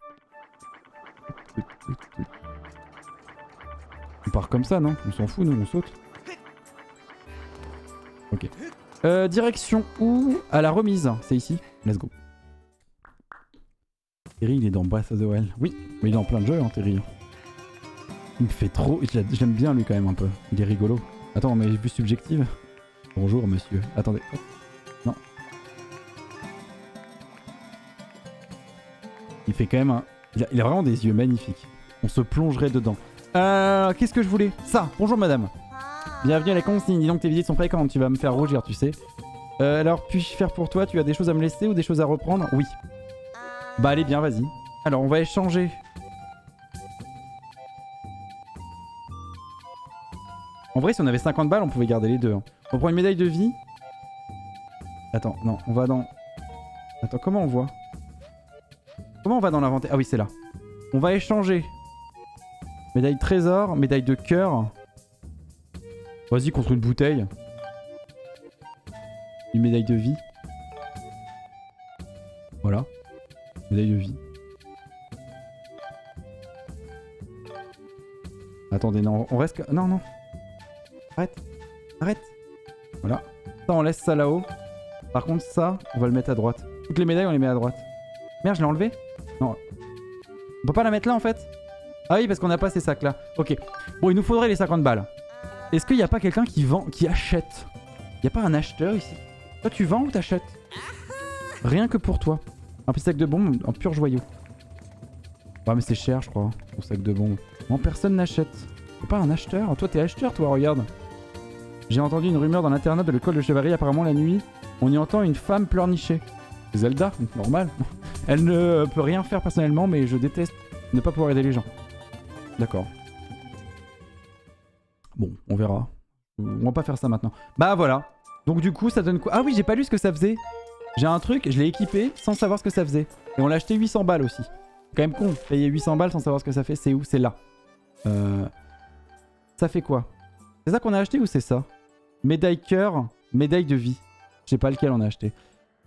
On part comme ça, non? On s'en fout, nous, on saute. Ok. Direction où? À la remise. C'est ici. Let's go. Terry, il est dans Breath of the Wild. Oui, mais il est dans plein de jeux, hein, Terry. Il me fait trop... J'aime bien lui quand même un peu. Il est rigolo. Attends, mais j'ai plus subjective. Bonjour monsieur. Attendez. Hop. Non. Il fait quand même un... Il a vraiment des yeux magnifiques. On se plongerait dedans. Qu'est-ce que je voulais? Ça. Bonjour madame. Bienvenue à la consigne. Dis donc tes visites sont fréquentes. Tu vas me faire rougir, tu sais. Alors, puis-je faire pour toi? Tu as des choses à me laisser ou des choses à reprendre? Oui. Bah allez bien, vas-y. Alors, on va échanger... En vrai, si on avait 50 balles, on pouvait garder les deux. On prend une médaille de vie. Attends, non, on va dans... Attends, comment on voit? Comment on va dans l'inventaire? Ah oui, c'est là. On va échanger. Médaille trésor, médaille de cœur. Vas-y, contre une bouteille. Une médaille de vie. Voilà. Médaille de vie. Attendez, non, on reste... Non, non. Arrête, arrête. Voilà. Ça, on laisse ça là-haut. Par contre, ça, on va le mettre à droite. Toutes les médailles, on les met à droite. Merde, je l'ai enlevé? Non. On peut pas la mettre là, en fait? Ah oui, parce qu'on n'a pas ces sacs-là. Ok. Bon, il nous faudrait les 50 balles. Est-ce qu'il n'y a pas quelqu'un qui vend, qui achète? Il n'y a pas un acheteur ici? Toi, tu vends ou t'achètes? Rien que pour toi. Un petit sac de bombes en pur joyau. Ouais, mais c'est cher, je crois, hein, ton sac de bombes. Non, personne n'achète. T'es pas un acheteur? Toi, t'es acheteur, toi, regarde. J'ai entendu une rumeur dans l'internat de l'école de chevalerie, apparemment la nuit, on y entend une femme pleurnicher. Zelda, normal. Elle ne peut rien faire personnellement, mais je déteste ne pas pouvoir aider les gens. D'accord. Bon, on verra. On va pas faire ça maintenant. Bah voilà. Donc du coup, ça donne quoi? Ah oui, j'ai pas lu ce que ça faisait. J'ai un truc, je l'ai équipé sans savoir ce que ça faisait. Et on l'a acheté 800 balles aussi. C'est quand même con, payer 800 balles sans savoir ce que ça fait. C'est où? C'est là. Ça fait quoi? C'est ça qu'on a acheté ou c'est ça? Médaille cœur, médaille de vie. Je sais pas lequel on a acheté.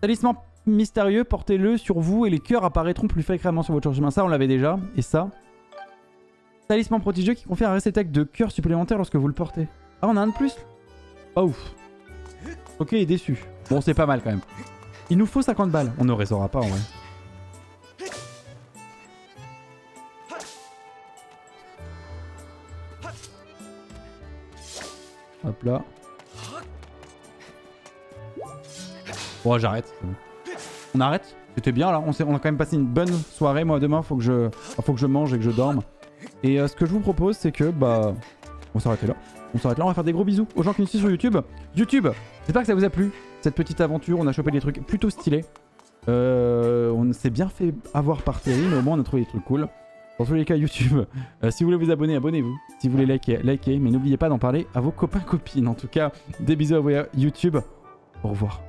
Talisman mystérieux, portez-le sur vous et les cœurs apparaîtront plus fréquemment sur votre chemin. Ça, on l'avait déjà. Et ça? Talisman prodigieux qui confère un réceptacle de cœur supplémentaire lorsque vous le portez. Ah, on a un de plus? Oh, ouf. Ok, il est déçu. Bon, c'est pas mal quand même. Il nous faut 50 balles. On ne raisonnera pas en vrai. Hop là. Bon, j'arrête. On arrête? C'était bien là, on a quand même passé une bonne soirée. Moi demain, faut que je mange et que je dorme. Et ce que je vous propose, c'est que bah... on s'arrête là. On s'arrête là, on va faire des gros bisous aux gens qui nous suivent sur YouTube. YouTube, j'espère que ça vous a plu, cette petite aventure. On a chopé des trucs plutôt stylés. On s'est bien fait avoir par Terry, mais au moins on a trouvé des trucs cool. Dans tous les cas, YouTube, si vous voulez vous abonner, abonnez-vous. Si vous voulez liker, likez. Mais n'oubliez pas d'en parler à vos copains, copines. En tout cas, des bisous à vous YouTube. Au revoir.